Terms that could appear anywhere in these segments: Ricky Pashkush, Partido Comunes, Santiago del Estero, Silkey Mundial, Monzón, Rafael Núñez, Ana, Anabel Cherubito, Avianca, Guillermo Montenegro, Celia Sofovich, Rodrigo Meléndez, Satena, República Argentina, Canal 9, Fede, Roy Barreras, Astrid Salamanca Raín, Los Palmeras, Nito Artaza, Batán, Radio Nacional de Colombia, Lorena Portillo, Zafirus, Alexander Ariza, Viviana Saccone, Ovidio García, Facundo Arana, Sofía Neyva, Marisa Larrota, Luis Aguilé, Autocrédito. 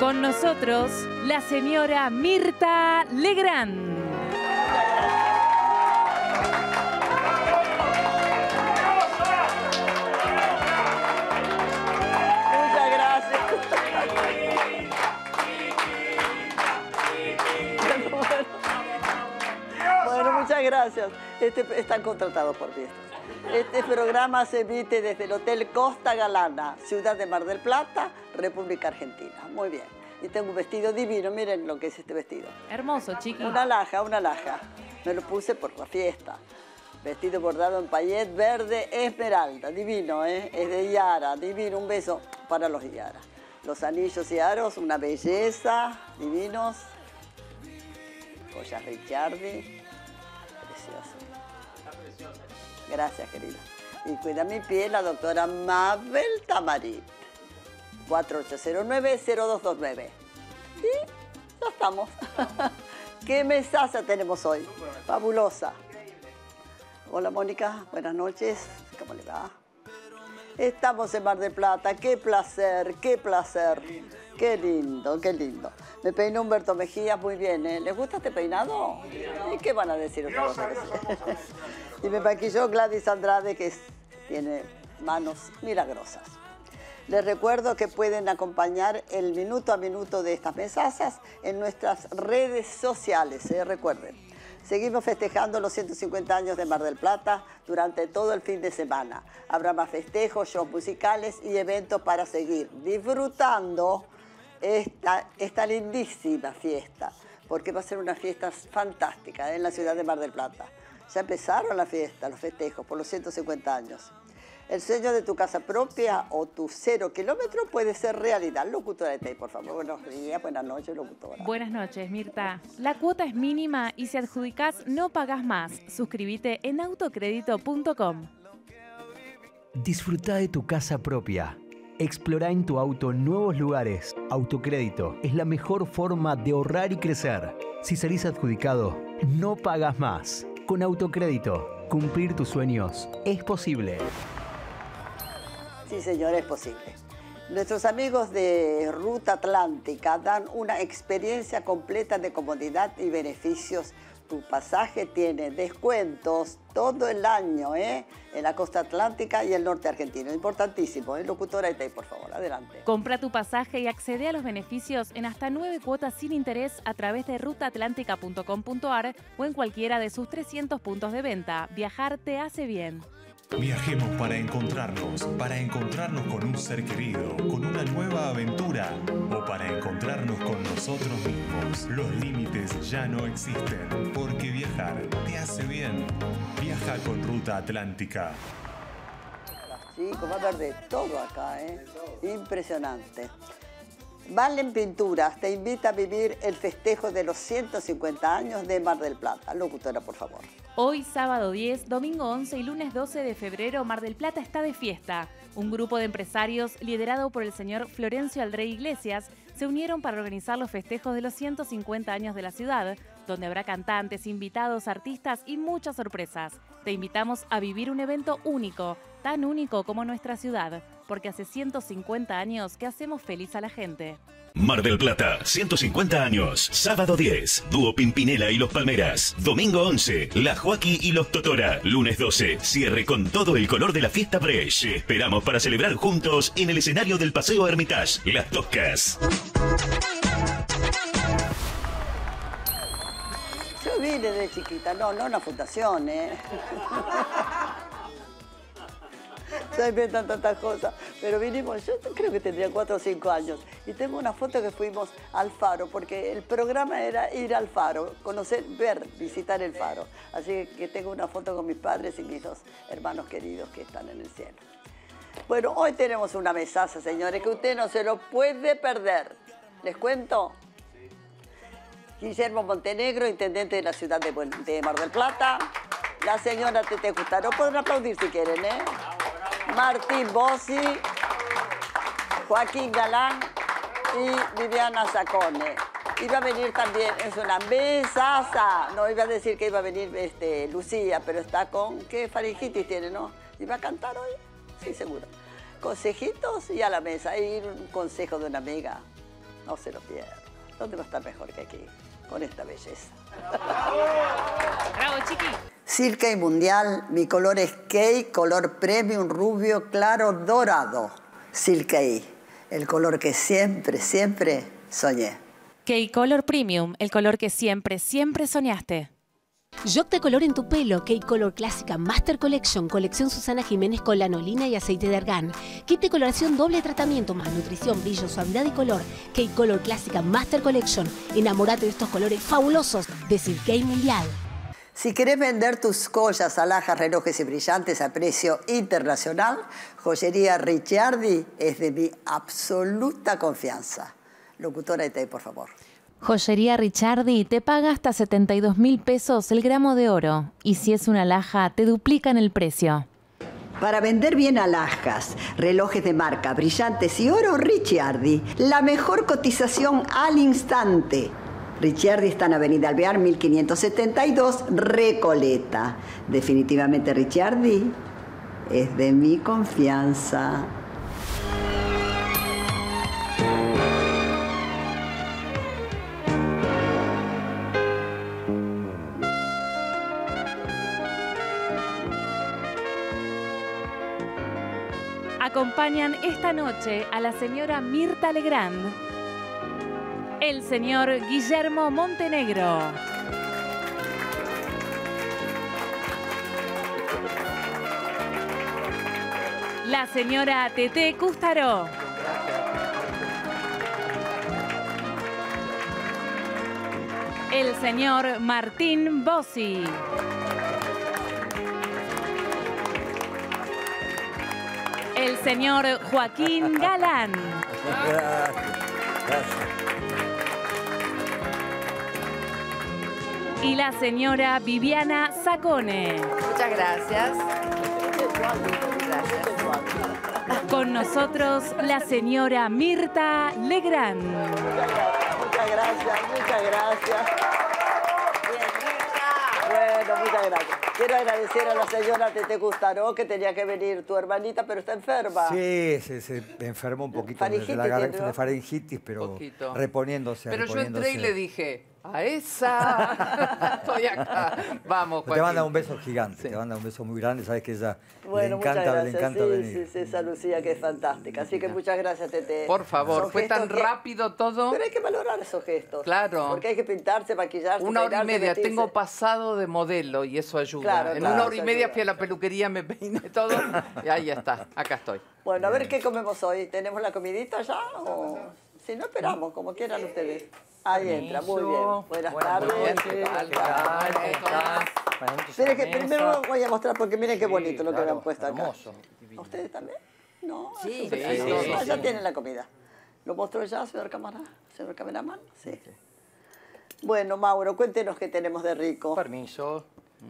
Con nosotros, la señora Mirta Legrand. Muchas gracias. Bueno, muchas gracias. Están contratados por mí. Este programa se emite desde el Hotel Costa Galana, ciudad de Mar del Plata, República Argentina. Muy bien. Y tengo un vestido divino. Miren lo que es este vestido. Hermoso, chiqui. Una alhaja, una alhaja. Me lo puse por la fiesta. Vestido bordado en payet verde esmeralda. Divino, ¿eh? Es de Yara. Divino. Un beso para los Yara. Los anillos y aros, una belleza. Divinos. Joyas Ricciardi. Precioso. Gracias, querida. Y cuida mi piel la doctora Mabel Tamarit. 4809-0229. Y ya estamos. ¿Qué mesaza tenemos hoy? Fabulosa. Hola, Mónica. Buenas noches. ¿Cómo le va? Estamos en Mar del Plata. ¡Qué placer! ¡Qué placer! ¡Qué lindo! ¡Qué lindo! Me peinó Humberto Mejía muy bien, ¿eh? ¿Les gusta este peinado? ¿Y qué van a decir ustedes? Y me maquilló Gladys Andrade, que tiene manos milagrosas. Les recuerdo que pueden acompañar el minuto a minuto de estas mesazas en nuestras redes sociales, ¿eh? Recuerden. Seguimos festejando los 150 años de Mar del Plata durante todo el fin de semana. Habrá más festejos, shows musicales y eventos para seguir disfrutando esta lindísima fiesta, porque va a ser una fiesta fantástica, ¿eh? En la ciudad de Mar del Plata. Ya empezaron la fiesta, los festejos por los 150 años. El sueño de tu casa propia o tu 0 kilómetro puede ser realidad. Locutora de TEI, por favor. Buenos días, buenas noches, locutora. Buenas noches, Mirta. La cuota es mínima y si adjudicás no pagás más. Suscríbete en autocrédito.com. Disfruta de tu casa propia. Explora en tu auto nuevos lugares. Autocrédito es la mejor forma de ahorrar y crecer. Si salís adjudicado, no pagás más. Con Autocrédito, cumplir tus sueños es posible. Sí, señor, es posible. Nuestros amigos de Ruta Atlántica dan una experiencia completa de comodidad y beneficios. Tu pasaje tiene descuentos todo el año, ¿eh? En la costa atlántica y el norte argentino. Importantísimo, ¿eh? Locutora Itay, por favor, adelante. Compra tu pasaje y accede a los beneficios en hasta 9 cuotas sin interés a través de rutaatlántica.com.ar o en cualquiera de sus 300 puntos de venta. Viajar te hace bien. Viajemos para encontrarnos con un ser querido, con una nueva aventura o para encontrarnos con nosotros mismos. Los límites ya no existen, porque viajar te hace bien. Viaja con Ruta Atlántica. Chicos, va a haber de todo acá, ¿eh? Impresionante. Valen Pinturas te invita a vivir el festejo de los 150 años de Mar del Plata. Locutora, por favor. Hoy, sábado 10, domingo 11 y lunes 12 de febrero, Mar del Plata está de fiesta. Un grupo de empresarios, liderado por el señor Florencio Aldrey Iglesias, se unieron para organizar los festejos de los 150 años de la ciudad, donde habrá cantantes, invitados, artistas y muchas sorpresas. Te invitamos a vivir un evento único, tan único como nuestra ciudad, porque hace 150 años que hacemos feliz a la gente. Mar del Plata, 150 años, sábado 10, dúo Pimpinela y Los Palmeras, domingo 11, la Joaquín y los Totora, lunes 12, cierre con todo el color de la fiesta Breche. Esperamos para celebrar juntos en el escenario del Paseo Hermitage, Las Toscas. Yo vine de chiquita, no una fundación, ¿eh? Se inventan tantas cosas, pero vinimos, yo creo que tendría 4 o 5 años y tengo una foto que fuimos al faro, porque el programa era ir al faro, conocer, ver, visitar el faro. Así que tengo una foto con mis padres y mis 2 hermanos queridos que están en el cielo. Bueno, hoy tenemos una mesaza, señores, que usted no se lo puede perder. ¿Les cuento? Guillermo Montenegro, intendente de la ciudad de Mar del Plata. La señora Teté Coustarot, pueden aplaudir si quieren, ¿eh? Martín Bossi, Joaquín Galán y Viviana Saccone. Iba a venir también, es una mesaza. No iba a decir que iba a venir Lucía, pero está con... ¿Qué faringitis tiene, no? ¿Iba a cantar hoy? Sí, seguro. Consejitos y a la mesa. Y un consejo de una amiga. No se lo pierdan. ¿Dónde va a estar mejor que aquí? Con esta belleza. ¡Bravo, chiqui! Silkey Mundial, mi color es key, color premium, rubio, claro, dorado. Silkey, el color que siempre, siempre soñé. Key Color Premium, el color que siempre, siempre soñaste. Joc de color en tu pelo, K-Color Clásica Master Collection, colección Susana Jiménez con lanolina y aceite de argán. Kit de coloración doble tratamiento, más nutrición, brillo, suavidad y color. K-Color Clásica Master Collection. Enamorate de estos colores fabulosos de Silkey Mundial. Si querés vender tus joyas, alhajas, relojes y brillantes a precio internacional, Joyería Ricciardi es de mi absoluta confianza. Locutora de té, por favor. Joyería Ricciardi te paga hasta 72 mil pesos el gramo de oro y si es una alhaja te duplican el precio. Para vender bien alhajas, relojes de marca, brillantes y oro, Ricciardi, la mejor cotización al instante. Ricciardi está en Avenida Alvear 1572, Recoleta. Definitivamente Ricciardi es de mi confianza. Acompañan esta noche a la señora Mirta Legrand, el señor Guillermo Montenegro, la señora Teté Coustarot, el señor Martín Bossi, el señor Joaquín Galán. Gracias. Y la señora Viviana Saccone. Muchas gracias. Gracias. Con nosotros la señora Mirta Legrand. Muchas gracias, muchas gracias. Bueno, muchas gracias. Quiero agradecer a la señora Teté Coustarot, que tenía que venir tu hermanita, pero está enferma. Sí, se enfermó un poquito de faringitis, pero poquito. Reponiéndose. Pero reponiéndose. Yo entré y le dije, a esa, estoy acá. Vamos, Joaquín. Te manda un beso gigante, sí. Te manda un beso muy grande, sabes que ella bueno, le encanta sí, venir. Sí, esa Lucía que es fantástica. Así que muchas gracias, Teté. Por favor, fue tan rápido todo. Pero hay que valorar esos gestos. Claro. Porque hay que pintarse, maquillarse. Una hora y media, vestirse. Tengo pasado de modelo y eso ayuda. Claro, en una hora y media fui a la peluquería, me peiné todo y ahí está, acá estoy. Bueno, a ver qué comemos hoy. ¿Tenemos la comidita ya? O... Si no, esperamos, como quieran ustedes. Ahí entra, muy bien. Buenas tardes. ¿Qué tal? Miren que primero voy a mostrar porque miren qué bonito lo que me han puesto acá. Hermoso. ¿A ustedes también? No. Sí, ya tienen la comida. ¿Lo mostró ya, señor cameraman? Sí. Bueno, Mauro, cuéntenos qué tenemos de rico. Permiso.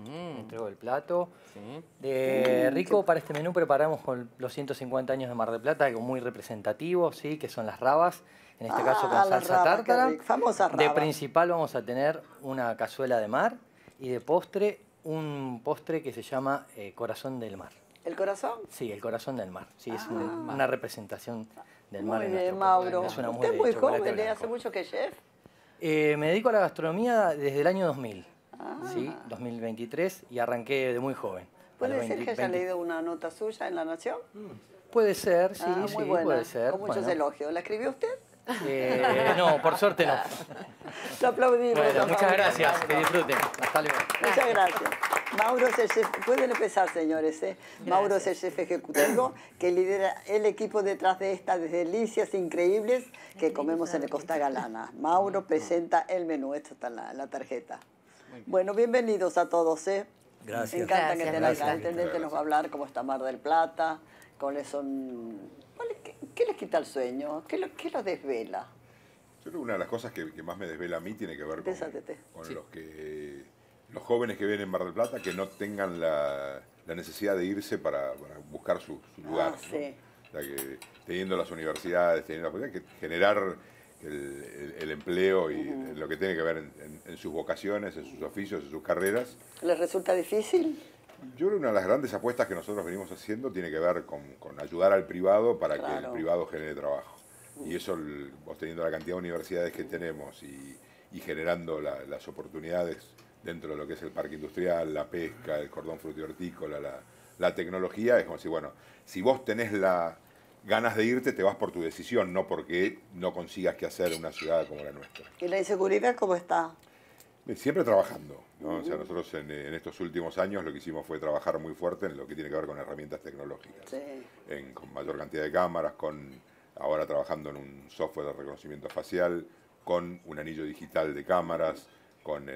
Entrego el plato. Sí. De rico para este menú preparamos con los 150 años de Mar del Plata, algo muy representativo, ¿sí? Que son las rabas, en este caso con salsa tártara. Famosa raba. De principal vamos a tener una cazuela de mar y de postre, un postre que se llama corazón del mar. ¿El corazón? Sí, el corazón del mar. Sí, es una representación del mar en nuestro pueblo. Muy bien, Mauro. Usted es muy joven, ¿hace mucho que chef? Me dedico a la gastronomía desde el año 2000. Sí, 2023 y arranqué de muy joven. ¿Puede ser que haya leído una nota suya en La Nación? Puede ser, sí, muy buena. Puede ser. Con muchos elogios. ¿La escribió usted? No, por suerte no. Lo aplaudimos. Bueno, muchas gracias, que disfruten. Hasta luego. Muchas gracias. Mauro es el chef, pueden empezar señores, Mauro es el chef ejecutivo que lidera el equipo detrás de estas delicias increíbles que comemos en el Costa Galana. Mauro presenta el menú, esto está en la tarjeta. Bueno, bienvenidos a todos, Gracias. Me encanta que estén acá. El intendente nos va a hablar cómo está Mar del Plata, cuáles son... ¿Qué les quita el sueño? ¿Qué los desvela? Yo creo que una de las cosas que más me desvela a mí tiene que ver con los jóvenes que vienen en Mar del Plata que no tengan la necesidad de irse para buscar su lugar. Sí. ¿No? O sea, que teniendo las universidades, teniendo la posibilidad de generar... El empleo y lo que tiene que ver en sus vocaciones, en sus oficios, en sus carreras. ¿Les resulta difícil? Yo creo que una de las grandes apuestas que nosotros venimos haciendo tiene que ver con ayudar al privado para que el privado genere trabajo. Y eso, obteniendo la cantidad de universidades que tenemos y generando las oportunidades dentro de lo que es el parque industrial, la pesca, el cordón frutícola, la tecnología, es como si, bueno, si vos tenés la ganas de irte, te vas por tu decisión, no porque no consigas qué hacer en una ciudad como la nuestra. ¿Y la inseguridad cómo está? Siempre trabajando, ¿no? O sea, nosotros en estos últimos años lo que hicimos fue trabajar muy fuerte en lo que tiene que ver con herramientas tecnológicas. Sí. Con mayor cantidad de cámaras, ahora trabajando en un software de reconocimiento facial, con un anillo digital de cámaras, con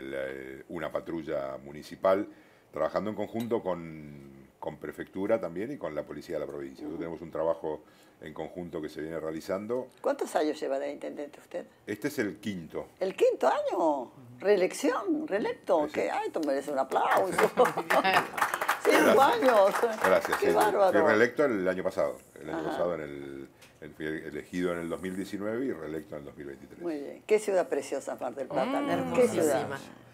una patrulla municipal, trabajando en conjunto con Prefectura también y con la Policía de la Provincia. Entonces, tenemos un trabajo en conjunto que se viene realizando. ¿Cuántos años lleva de intendente usted? Este es el quinto. ¿El quinto año? ¿Reelección? ¿Reelecto? Sí. ¿Qué? ¡Ay, tú mereces un aplauso! ¡Cinco años! Gracias. ¡Qué bárbaro! Fui reelecto el año pasado. El año pasado fui elegido en el 2019 y reelecto en el 2023. Muy bien. Qué ciudad preciosa, Mar del Plata. Qué ciudad.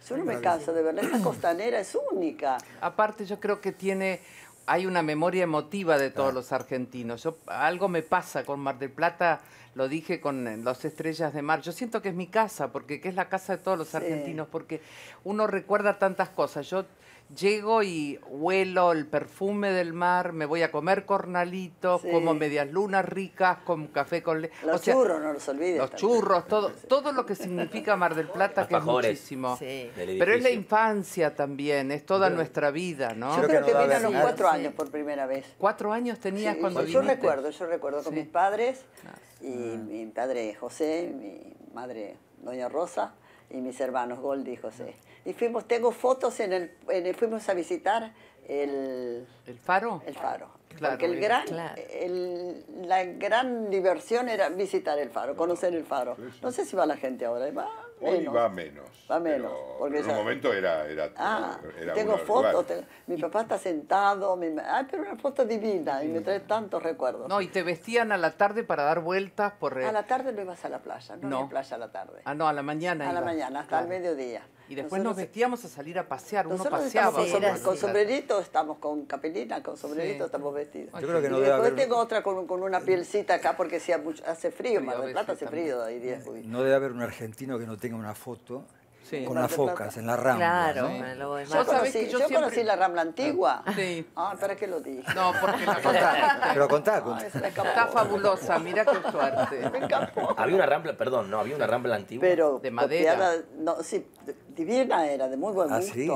Yo no me canso de verla. Esta costanera es única. Aparte, yo creo que hay una memoria emotiva de todos los argentinos. Algo me pasa con Mar del Plata, lo dije con los Estrellas de Mar. Yo siento que es mi casa, que es la casa de todos los argentinos, porque uno recuerda tantas cosas. Yo llego y huelo el perfume del mar, me voy a comer cornalitos, como medias lunas ricas, con café con leche. Los churros, no los olvides. Los churros, todo lo que significa Mar del Plata, que es muchísimo. Sí. Pero es la infancia también, es toda nuestra vida, ¿no? Yo creo que vine a los 4 años por primera vez. 4 años tenías cuando viniste. Yo recuerdo con mis padres, y mi padre José, mi madre Doña Rosa, y mis hermanos Goldi y José. Y tengo fotos, fuimos a visitar el faro. El faro. Claro, porque la gran diversión era visitar el faro, conocer el faro. Sí, sí. No sé si va la gente ahora. Hoy va menos. Porque en un momento era tengo fotos. Mi papá está sentado. Pero una foto divina. Y me trae tantos recuerdos. No, y te vestían a la tarde para dar vueltas por... A la tarde no ibas a la playa. No había playa a la tarde. Ah, no, a la mañana ibas. A la mañana, hasta el mediodía. Y después nos vestíamos a salir a pasear. Uno paseaba. Con sombrerito, estamos con capelina, con sombrerito estamos vestidos. Yo creo que no debe haber... Después tengo otra con una pielcita acá, porque hace frío. Mar del Plata hace frío. No debe haber un argentino que no tenga una foto con las focas en la Rambla. Claro, ¿no? Yo conocí la Rambla antigua. Sí. ¿Para qué lo dije? No, porque la contá. Pero contá. Está fabulosa, mira qué suerte. Me encantó. Había una Rambla, perdón, no, había una Rambla antigua. Pero de madera. Copiada, no, sí, divina era, de muy buen gusto. Sí.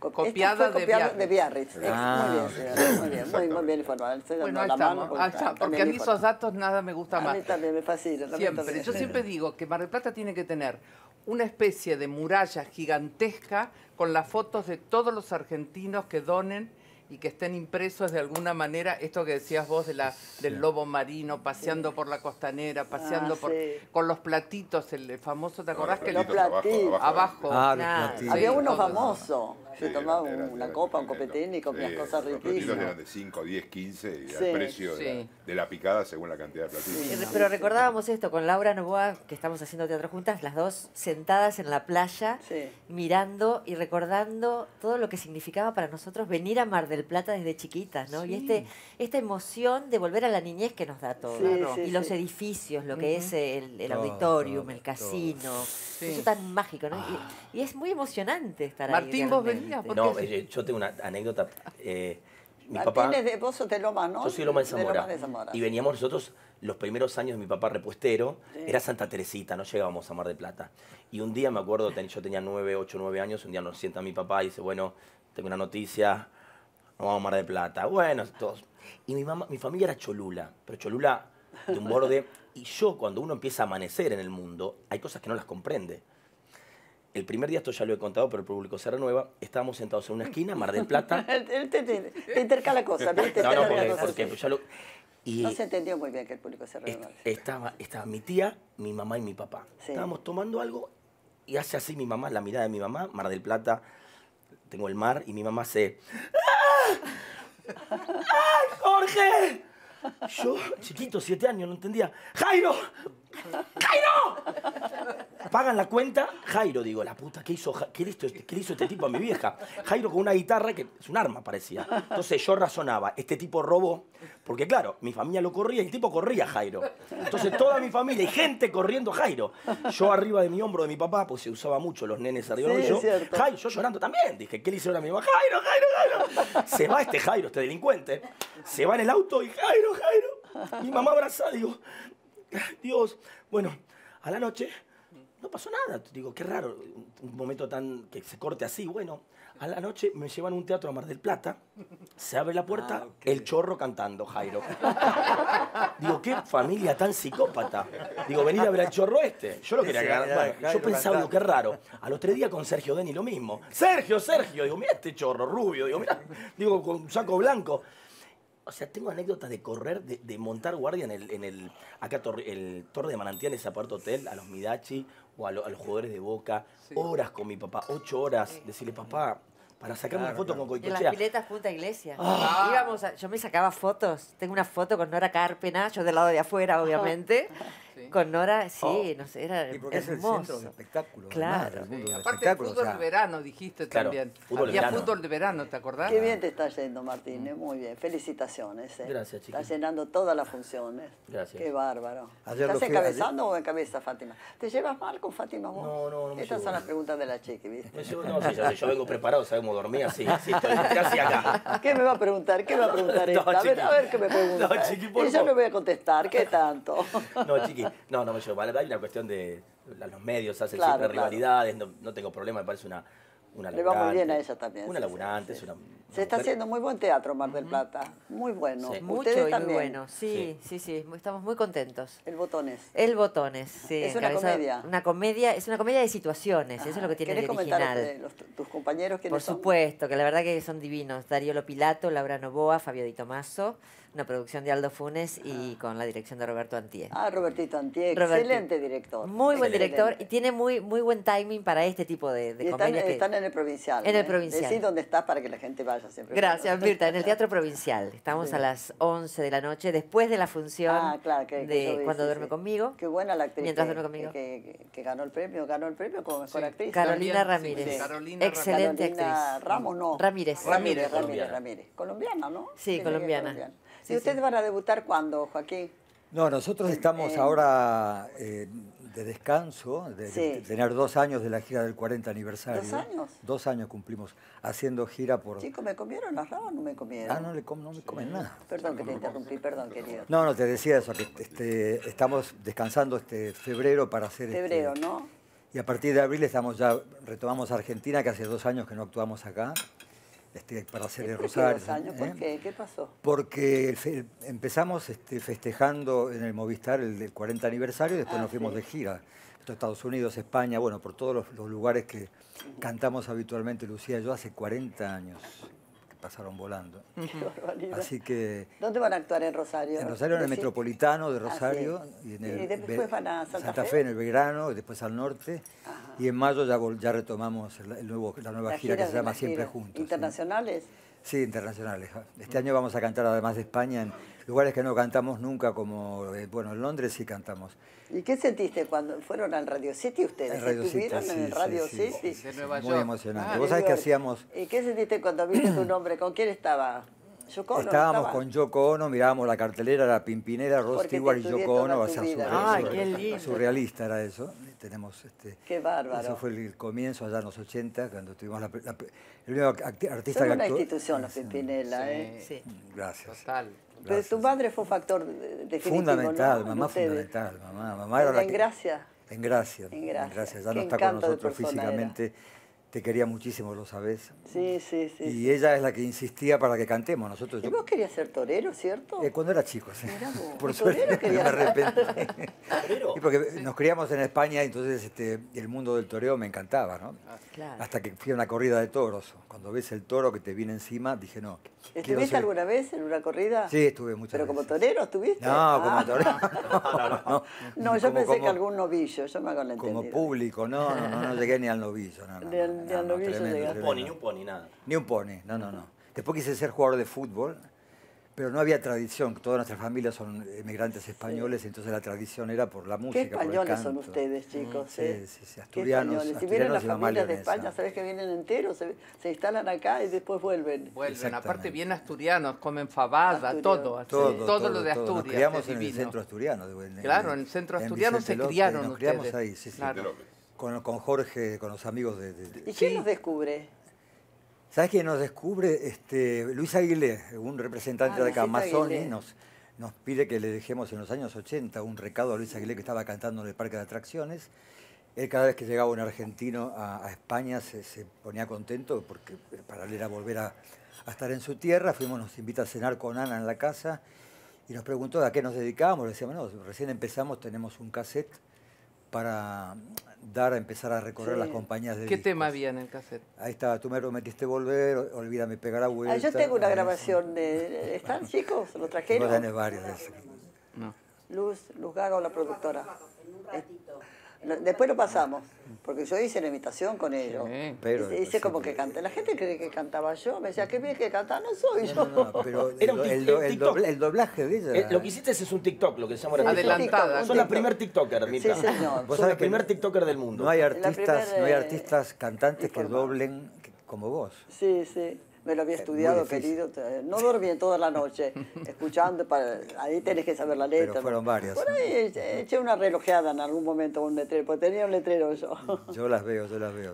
Copiada de Biarritz. Muy bien informada. Bueno, porque a mí esos datos nada me gusta más. A mí también me fascina. Yo siempre digo que Mar del Plata tiene que tener una especie de muralla gigantesca con las fotos de todos los argentinos que donen y que estén impresos de alguna manera, esto que decías vos del lobo marino, paseando por la costanera, paseando con los platitos, el famoso, ¿te acordás? Los platitos. Abajo. Había uno famoso. Se tomaba una copa, un copetín y comía cosas riquísimas. Los platitos eran de 5, 10, 15, y al precio de la picada según la cantidad de platitos. Sí, pero recordábamos esto con Laura Novoa, que estamos haciendo teatro juntas, las dos sentadas en la playa, mirando y recordando todo lo que significaba para nosotros venir a Mar del Plata desde chiquitas, ¿no? Sí. Y esta emoción de volver a la niñez que nos da todo. Sí, ¿no? Y los edificios, lo que es el auditorium, el casino. Sí. Eso tan mágico, ¿no? Y es muy emocionante estar ahí. Martín, vos venías. No, yo tengo una anécdota. Mi papá, vos sos de Lomas, ¿no? Yo soy Loma de Zamora. Y veníamos nosotros, los primeros años de mi papá repuestero, era Santa Teresita, no llegábamos a Mar del Plata. Y un día, me acuerdo, yo tenía 9 años, un día nos sienta mi papá y dice, bueno, tengo una noticia... Vamos a Mar del Plata. Bueno, todos. Y mi familia era cholula, pero cholula de un borde. Y yo, cuando uno empieza a amanecer en el mundo, hay cosas que no las comprende. El primer día, esto ya lo he contado, pero el público se renueva, estábamos sentados en una esquina, Mar del Plata. Te intercala cosas, ¿no? No se entendió muy bien que el público se renueva. Estaba mi tía, mi mamá y mi papá. Sí. Estábamos tomando algo y hace así mi mamá, la mirada de mi mamá, Mar del Plata, tengo el mar, y mi mamá se... ¡Ay, Jorge! Yo, chiquito, 7 años, no entendía. ¡Jairo! ¡Jairo! pagan la cuenta, Jairo, digo, la puta, ¿qué le hizo este tipo a mi vieja? Jairo con una guitarra que es un arma, parecía. Entonces yo razonaba, este tipo robó, porque claro, mi familia lo corría y el tipo corría a Jairo. Entonces toda mi familia y gente corriendo a Jairo. Yo arriba de mi hombro de mi papá, pues se usaba mucho los nenes arriba de Jairo, yo llorando también. Dije, ¿qué le hizo ahora a mi papá? Jairo, Jairo, Jairo. Se va este Jairo, este delincuente. Se va en el auto y Jairo, Jairo. Mi mamá abrazada, digo, Dios, bueno, a la noche no pasó nada. Digo, qué raro, un momento tan que se corte así. Bueno, a la noche me llevan a un teatro a Mar del Plata, se abre la puerta, el chorro cantando, Jairo. Digo, qué familia tan psicópata. Digo, venid a ver al chorro este. Yo lo quería ganar. Yo pensaba, digo, qué raro. A los 3 días con Sergio Denny lo mismo. Sergio, Sergio. Digo, mira este chorro, rubio. Digo, mira. Digo, con un saco blanco. O sea, tengo anécdotas de correr, de montar guardia en el Torre de Manantiales, Aparto Hotel, a los Midachi o a los jugadores de Boca. Sí. Horas con mi papá, 8 horas. Decirle, papá, para sacarme una foto con Coicochea. En las piletas Punta Iglesia. Ah. Íbamos yo me sacaba fotos. Tengo una foto con Nora Carpena, yo del lado de afuera, obviamente. Sí. Con Nora, sí, no sé, era hermoso. Y porque es el centro de espectáculo. Claro. Sí. De aparte, espectáculo, fútbol de verano, dijiste también. Fútbol había verano. Fútbol de verano, ¿te acordás? Qué bien te está yendo, Martín, muy bien. Felicitaciones. Gracias, chicos. Estás llenando todas las funciones. Gracias. Qué bárbaro. ¿Estás encabezando o en cabeza, Fátima? ¿Te llevas mal con Fátima vos? No me Estas son las preguntas de la chiqui, ¿viste? Yo vengo preparado, sabemos. Dormía así, estoy casi acá. ¿Qué me va a preguntar? ¿Qué me va a preguntar esta? A ver qué me pregunta. No, chiqui, por favor. Y yo no voy a contestar, ¿qué tanto? No, chiqui, no me llevo. Hay una cuestión de los medios, hacen siempre rivalidades, no tengo problema, me parece una laburante. Le va muy bien a ella también. Una laburante, es una... Se está haciendo muy buen teatro, Mar del Plata. Muy bueno. Sí. Ustedes también. Muy bueno. Sí. Estamos muy contentos. El Botones. El Botones, sí. Es una comedia. Es una comedia de situaciones. Ajá. Eso es lo que tiene el original. ¿Querés comentar tus compañeros que Por supuesto, que la verdad que son divinos. Darío Lopilato, Laura Novoa, Fabio Di Tomaso. Una producción de Aldo Funes y con la dirección de Roberto Antier. Ah, Robertito Antier. Excelente director. Muy buen director y tiene muy buen timing para este tipo de comedias. Están en el Provincial. En el Provincial. Decí dónde estás para que la gente vaya. Siempre. Gracias, Mirta. En el Teatro Provincial. Estamos a las 11 de la noche, después de la función de Cuando duerme conmigo. Qué buena la actriz. Mientras duerme conmigo. Que ganó el premio con actriz. Carolina Ramírez. Sí. Carolina Excelente Ramírez. Actriz. Ramos, no. Ramírez. Colombiana, ¿no? Sí, colombiana. ¿Y ustedes van a debutar cuándo, Joaquín? No, nosotros estamos ahora de descanso, de tener 2 años de la gira del 40 aniversario. ¿2 años? 2 años cumplimos haciendo gira por... Chicos, ¿me comieron las rabas o no me comieron? Ah, no me comen nada. Perdón que te interrumpí, perdón, querido. No, te decía eso, que estamos descansando este febrero para hacer... Febrero, ¿no? Y a partir de abril retomamos Argentina, que hace 2 años que no actuamos acá. Para hacer el Rosario. ¿Por qué? ¿Qué pasó? Porque empezamos festejando en el Movistar el 40 aniversario y después nos fuimos de gira. Estados Unidos, España, bueno, por todos los lugares que cantamos habitualmente Lucía y yo hace 40 años. Pasaron volando. Así que... ¿Dónde van a actuar en Rosario? En Rosario, en el Metropolitano de Rosario. Y después van a Santa Fe, en el verano, y después al norte. Ajá. Y en mayo ya retomamos la nueva gira que se llama Siempre Juntos. ¿Internacionales? Sí, internacionales. Este año vamos a cantar, además de España, en lugares que no cantamos nunca, como, bueno, en Londres sí cantamos. ¿Y qué sentiste cuando fueron al Radio City ustedes? ¿Estuvieron en el Radio City? Sí, muy emocionante. Vos sabés que hacíamos... ¿Y qué sentiste cuando viste tu nombre? ¿Con quién estaba? ¿Yoko Ono? Estábamos con Yoko Ono, mirábamos la cartelera, la Pimpinela, Ross Stewart y Yoko Ono. ¡Ay, qué lindo! Surrealista era eso. Tenemos ¡qué bárbaro! Eso fue el comienzo allá en los 80, cuando tuvimos el nuevo artista que actuó. Una institución, los Pimpinela, Sí. Gracias. Total. Pero tu madre fue un factor definitivo, fundamental, ¿no? Mamá fundamental. Mamá era la que... En gracia. Ya no está con nosotros físicamente. Te quería muchísimo, lo sabés. Sí. Y ella es la que insistía para que cantemos. Nosotros, vos querías ser torero, ¿cierto? Cuando era chico, sí. Mirá vos, por suerte, me arrepentí. Y porque nos criamos en España, entonces el mundo del toreo me encantaba, ¿no? Claro. Hasta que fui a una corrida de toros. Cuando ves el toro que te viene encima, dije no. ¿Estuviste alguna vez en una corrida? Sí, estuve muchas veces. ¿Pero como torero estuviste? No, como torero. No, yo pensé que algún novillo, yo me hago la entendida. Como público, no llegué ni al novillo, no. Ni un pony, nada. Ni un pony, no. Después quise ser jugador de fútbol, Pero no había tradición, todas nuestras familias son emigrantes españoles, sí. Entonces la tradición era por la música. ¿Qué españoles por el canto son ustedes, chicos? Sí, asturianos. Si vienen las familias de España, sabes que vienen enteros, se instalan acá y después vuelven. Vuelven, aparte bien asturianos, comen fabada, todo lo de Asturias. Nos criamos en el centro asturiano. Claro, en el centro asturiano se criaron ustedes. Nos criamos ahí, sí, sí. Con Jorge, con los amigos de... ¿Y quién los descubre? ¿Sabes quién nos descubre? Luis Aguilé, un representante de acá, Amazonas, nos pide que le dejemos en los años 80 un recado a Luis Aguilé que estaba cantando en el parque de atracciones. Él cada vez que llegaba un argentino a España se ponía contento porque para él era volver a estar en su tierra. Fuimos, nos invita a cenar con Ana en la casa y nos preguntó a qué nos dedicábamos. Le decíamos, no, recién empezamos, tenemos un cassette para empezar a recorrer las compañías de discos. ¿Qué tema había en el cassette? Ahí estaba, tú me prometiste volver, olvídame pegar a vuelta. Ah, yo tengo una grabación de... ¿Están, chicos? ¿Lo trajeron? No, tenés varios de esos. No. Luz Gago, la productora. En un ratito. Después lo pasamos, porque yo hice la imitación con ellos. Sí, pero hice como que canté. La gente cree que cantaba yo, me decía, qué bien que cantaba, no soy yo. No, pero el doblaje de ella. Lo que hiciste es un TikTok, lo que se llama ahora. Adelantada. Son la primer TikToker, Mirta. Sí, señor. Vos sos la primer TikToker del mundo. No hay artistas cantantes que doblen como vos. Sí, sí. Me lo había estudiado, querido. No dormí toda la noche escuchando. Ahí tenés que saber la letra. Pero fueron varias. Por ahí eché una relojeada en algún momento, un letrero, porque tenía un letrero yo. Yo las veo.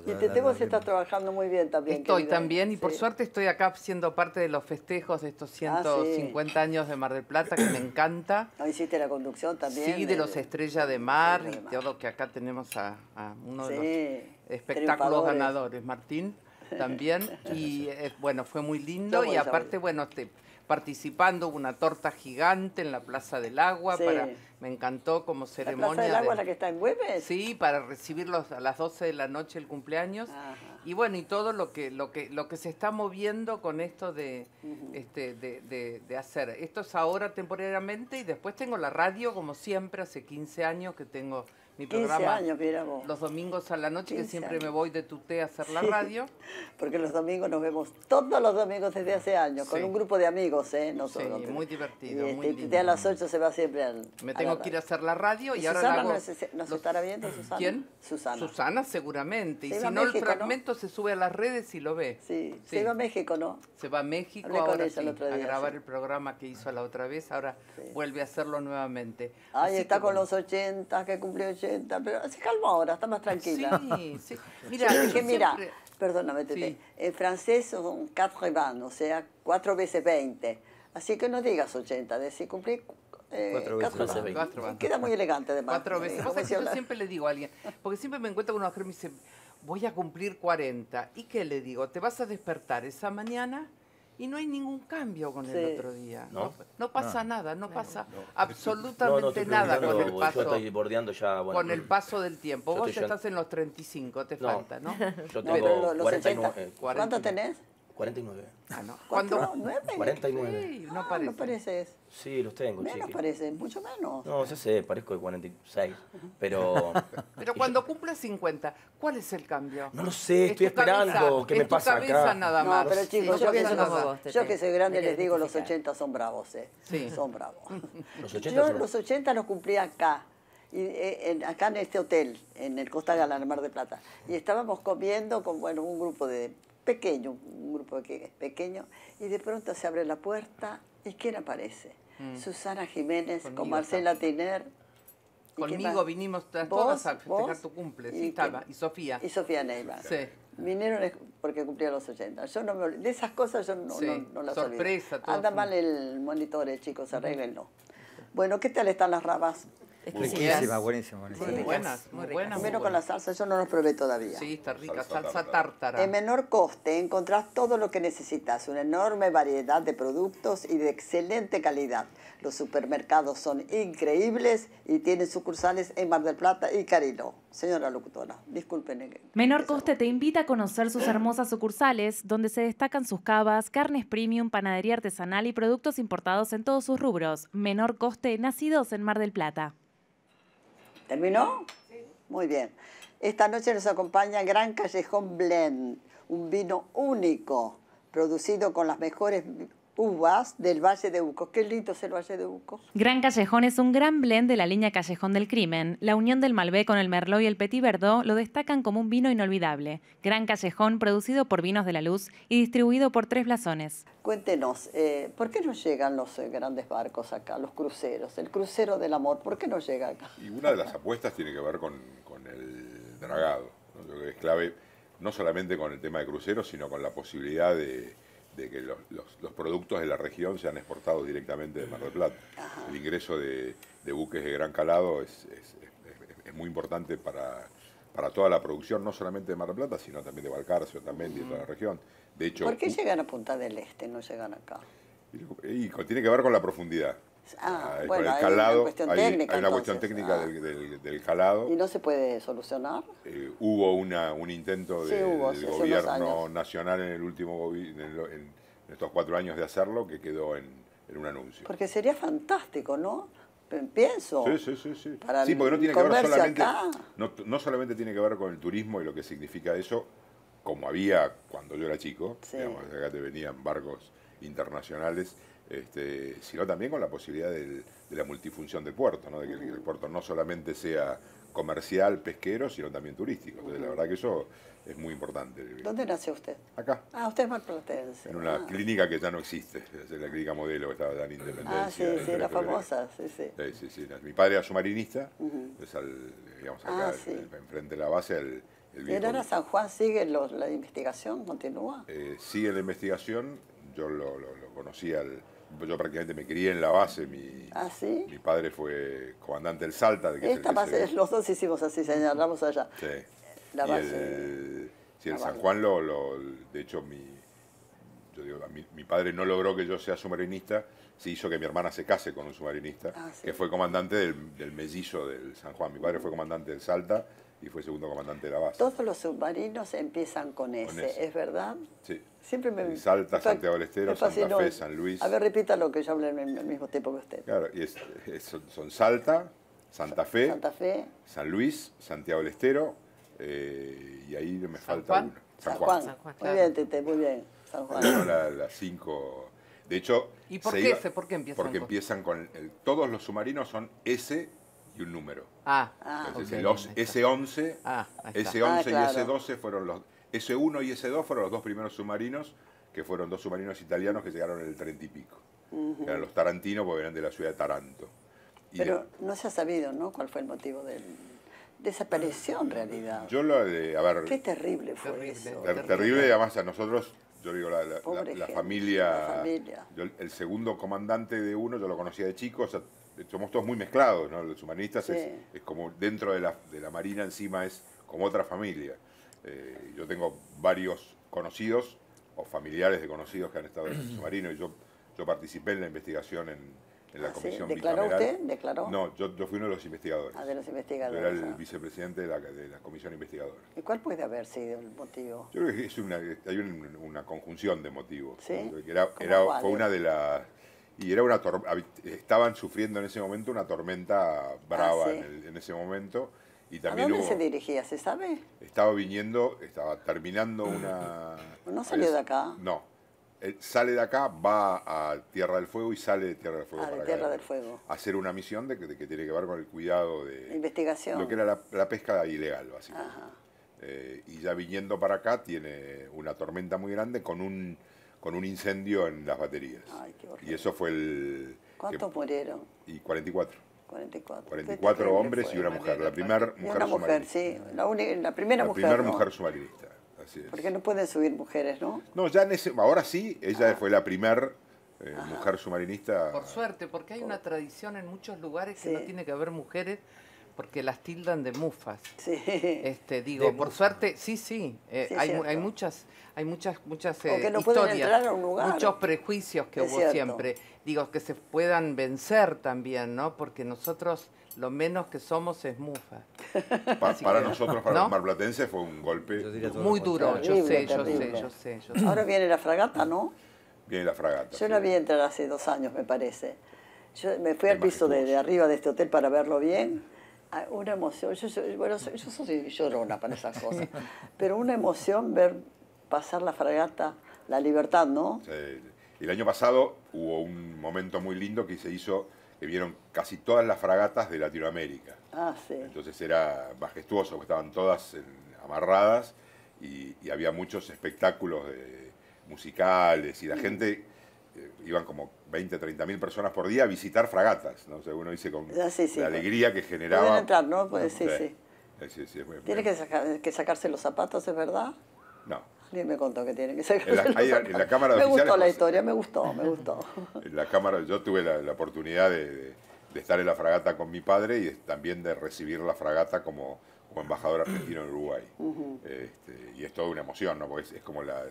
Y Teté, vos estás trabajando muy bien también. Estoy también, y por suerte estoy acá siendo parte de los festejos de estos 150 años de Mar del Plata, que me encanta. ¿No hiciste la conducción también? Sí, de los Estrella de Mar y todo, que acá tenemos a uno de los espectáculos ganadores, Martín. También, y bueno, fue muy lindo y aparte, bueno, participando, hubo una torta gigante en la Plaza del Agua, me encantó como ceremonia. ¿La Plaza del Agua es la que está en Güemes? Sí, para recibirlos a las 12 de la noche el cumpleaños. Ajá. Y bueno, y todo lo que se está moviendo con esto de, de hacer. Esto es ahora temporariamente y después tengo la radio, como siempre, hace 15 años que tengo... Mi programa, 15 años, mira vos. Los domingos a la noche, que siempre me voy de Tuté a hacer la radio. Porque los domingos nos vemos todos los domingos desde hace años, con un grupo de amigos, nosotros. Sí, muy divertido, y muy lindo. Tuté a las 8 se va siempre al... Me tengo que ir a hacer la radio y ahora la hago... ¿Nos estará viendo Susana? ¿Quién? Susana seguramente. Y si no, el fragmento se sube a las redes y lo ve. Sí, se va a México, ¿no? Se va a México ahora sí, a grabar el programa que hizo la otra vez. Ahora vuelve a hacerlo nuevamente. Ay, está con los 80, que cumplió 80. Pero se calma ahora, está más tranquila. Sí. Mira, siempre... perdóname, Teté. En francés son 80, o sea, 4 veces 20. Así que no digas 80, decir cumplir 4 veces 20. Queda muy elegante, además. 4 veces. O sea, yo siempre le digo a alguien, porque siempre me encuentro con una mujer y me dice, voy a cumplir 40. ¿Y qué le digo? ¿Te vas a despertar esa mañana? Y no hay ningún cambio con el otro día. No pasa nada, no pasa absolutamente nada con el paso. Yo estoy bordeando ya, bueno, con el paso del tiempo. Vos ya estás en los 35, te falta, ¿no? Yo tengo los 49. ¿Cuánto tenés? 49. Ah, no. ¿Cuándo? 49. Sí, no parece. ¿No pareces? Sí, los tengo, chicos. Menos parece, mucho menos. No, ya sé, parezco de 46, pero... Pero cuando cumpla 50, ¿cuál es el cambio? No lo sé, estoy esperando que me pase acá. Es tu cabeza nada más. No, pero chicos, yo que soy grande les digo, los 80 son bravos, Sí. Son bravos. Yo los 80 los cumplí acá. Y acá en este hotel, en el Costa Galana, Mar del Plata. Y estábamos comiendo con, bueno, un grupo de... pequeño, un grupo pequeño, y de pronto se abre la puerta y ¿quién aparece? Susana Jiménez con Marcela Tiner. Conmigo vinimos todas a festejar tu cumple, y Sofía. Y Sofía Neyva. Sí. Vinieron porque cumplía los 80. Yo no me olvidé. De esas cosas yo no las olvido. Sorpresa. Anda mal el monitor, chicos, arréglenlo. Bueno, ¿qué tal están las rabas? Buenísima, buenísima. Muy buenas, muy buenas. Primero con la salsa, yo no lo probé todavía. Sí, está rica, salsa tártara. En menor coste encontrás todo lo que necesitas, una enorme variedad de productos y de excelente calidad. Los supermercados son increíbles y tienen sucursales en Mar del Plata y Cariló. Señora locutora, disculpen. Menor Coste te invita a conocer sus hermosas sucursales, donde se destacan sus cavas, carnes premium, panadería artesanal y productos importados en todos sus rubros. Menor Coste, nacidos en Mar del Plata. ¿Terminó? Sí. Muy bien. Esta noche nos acompaña Gran Callejón Blend, un vino único, producido con las mejores uvas del Valle de Uco. Qué lindo es el Valle de Uco. Gran Callejón es un gran blend de la línea Callejón del Crimen. La unión del Malbec con el Merlot y el Petit Verdot lo destacan como un vino inolvidable. Gran Callejón, producido por Vinos de la Luz y distribuido por 3 blasones. Cuéntenos, ¿por qué no llegan los grandes barcos acá, los cruceros? El crucero del amor, ¿por qué no llega acá? Y una de las apuestas tiene que ver con el dragado, ¿no? Yo creo que es clave, no solamente con el tema de cruceros, sino con la posibilidad de que los productos de la región sean exportados directamente de Mar del Plata. Ajá. El ingreso de buques de gran calado es muy importante para toda la producción, no solamente de Mar del Plata, sino también de Valcarce, también de toda la región. De hecho, ¿por qué llegan a Punta del Este, no llegan acá? Y tiene que ver con la profundidad. Ah, bueno, el calado, hay una cuestión técnica, hay una cuestión técnica del calado. ¿Y no se puede solucionar? Hubo un intento del gobierno nacional en el último en estos 4 años de hacerlo, que quedó en un anuncio. Porque sería fantástico, ¿no? Pienso. Sí. Para sí, porque no tiene que ver solamente, no solamente tiene que ver con el turismo y lo que significa eso, como había cuando yo era chico, sí, digamos, acá te venían barcos internacionales, sino también con la posibilidad de la multifunción del puerto, ¿no? De que el puerto no solamente sea comercial, pesquero, sino también turístico. Entonces, la verdad que eso es muy importante. ¿Dónde nació usted? Acá. Ah, usted es marplatense. En una clínica que ya no existe, es la clínica modelo que estaba ya en Independencia. Ah, sí, sí, la famosa, sí. Mi padre era submarinista, es digamos acá, enfrente de la base, ¿pero ahora San Juan sigue la investigación? ¿Continúa? Sigue la investigación, yo lo conocí yo prácticamente me crié en la base. Mi padre fue comandante del Salta. De que esta base, los dos hicimos así, señalamos allá. Sí. La base. El San Juan, de hecho, mi padre no logró que yo sea submarinista, se hizo que mi hermana se case con un submarinista, que fue comandante del mellizo del San Juan. Mi padre fue comandante del Salta y fue segundo comandante de la base. Todos los submarinos empiezan con ese, ¿es verdad? Sí. Siempre me... Salta, Santiago del Estero, Santa Fe, San Luis. A ver, repita lo que yo hablé al mismo tiempo que usted. Claro, y son Salta, Santa Fe, San Luis, Santiago del Estero, y ahí me falta uno. San Juan. Muy bien, Tete, muy bien. San Juan. Las 5... De hecho... ¿Y por qué ese? ¿Por qué empiezan? Porque empiezan con... todos los submarinos son S y un número. Entonces, okay, S11, S11 y S12 fueron los... S1 y S2 fueron los 2 primeros submarinos, que fueron 2 submarinos italianos que llegaron en el 30 y pico. Eran los tarantinos, porque eran de la ciudad de Taranto. Pero no se ha sabido, ¿no?, cuál fue el motivo de desaparición, en realidad. Qué terrible fue eso. Terrible, además a nosotros, yo digo, la familia. El segundo comandante de uno, yo lo conocía de chico, o sea, somos todos muy mezclados, ¿no? Los humanistas es como dentro de la marina, encima es como otra familia. Yo tengo varios conocidos o familiares de conocidos que han estado en el submarino, y yo participé en la investigación en la comisión bicameral. ¿Declaró usted? ¿Declaró? No, yo fui uno de los investigadores. Ah, de los investigadores. Yo era el vicepresidente de la comisión investigadora. ¿Y cuál puede haber sido el motivo? Yo creo que hay una conjunción de motivos. ¿Sí? Fue una de las... Y era estaban sufriendo en ese momento una tormenta brava en ese momento. Y también ¿a dónde se dirigía? ¿Se sabe? Estaba terminando una... ¿No salió de acá? No. Él sale de acá, va a Tierra del Fuego y sale de Tierra del Fuego para Tierra del Fuego. A hacer una misión que tiene que ver con el cuidado de... investigación. Lo que era la pesca ilegal, básicamente. Ajá. Y ya viniendo para acá tiene una tormenta muy grande con un incendio en las baterías. Ay, qué horrible. Y eso fue ¿cuántos murieron? Y 44 hombres y una mujer. La primera mujer submarinista. La primera mujer submarinista. Así es. Porque no pueden subir mujeres, ¿no? No, ya ahora sí, ella fue la primera mujer submarinista. Por suerte, porque hay una tradición en muchos lugares que no tiene que haber mujeres, porque las tildan de mufas. Sí. Por suerte, hay muchas no historias, a un lugar, muchos prejuicios que hubo siempre. Digo, que se puedan vencer también, ¿no? Porque nosotros lo menos que somos es mufa. Para nosotros, para los marplatenses, fue un golpe muy duro. Yo sé. Ahora viene la fragata, ¿no? Viene la fragata. Yo la vi entrar hace 2 años, me parece. Yo me fui al piso de arriba de este hotel para verlo bien. Una emoción, yo soy llorona para esas cosas, pero una emoción ver pasar la fragata, la Libertad, ¿no? Sí, El año pasado hubo un momento muy lindo que se hizo, que vieron casi todas las fragatas de Latinoamérica. Ah, sí. Entonces era majestuoso, porque estaban todas amarradas y había muchos espectáculos musicales y la gente... iban como 20, 30 mil personas por día a visitar fragatas, ¿no? O sea, uno dice con la alegría que generaba... Pueden entrar, ¿no? Pues, sí, sí. ¿Tiene que sacarse los zapatos, es verdad? No. Alguien me contó que tiene que sacarse los zapatos. En la cámara de oficiales, me gustó la historia, me gustó, me gustó. En la cámara, yo tuve la oportunidad de estar en la fragata con mi padre y también de recibir la fragata como embajador argentino en Uruguay. Y es toda una emoción, ¿no? Porque es como la...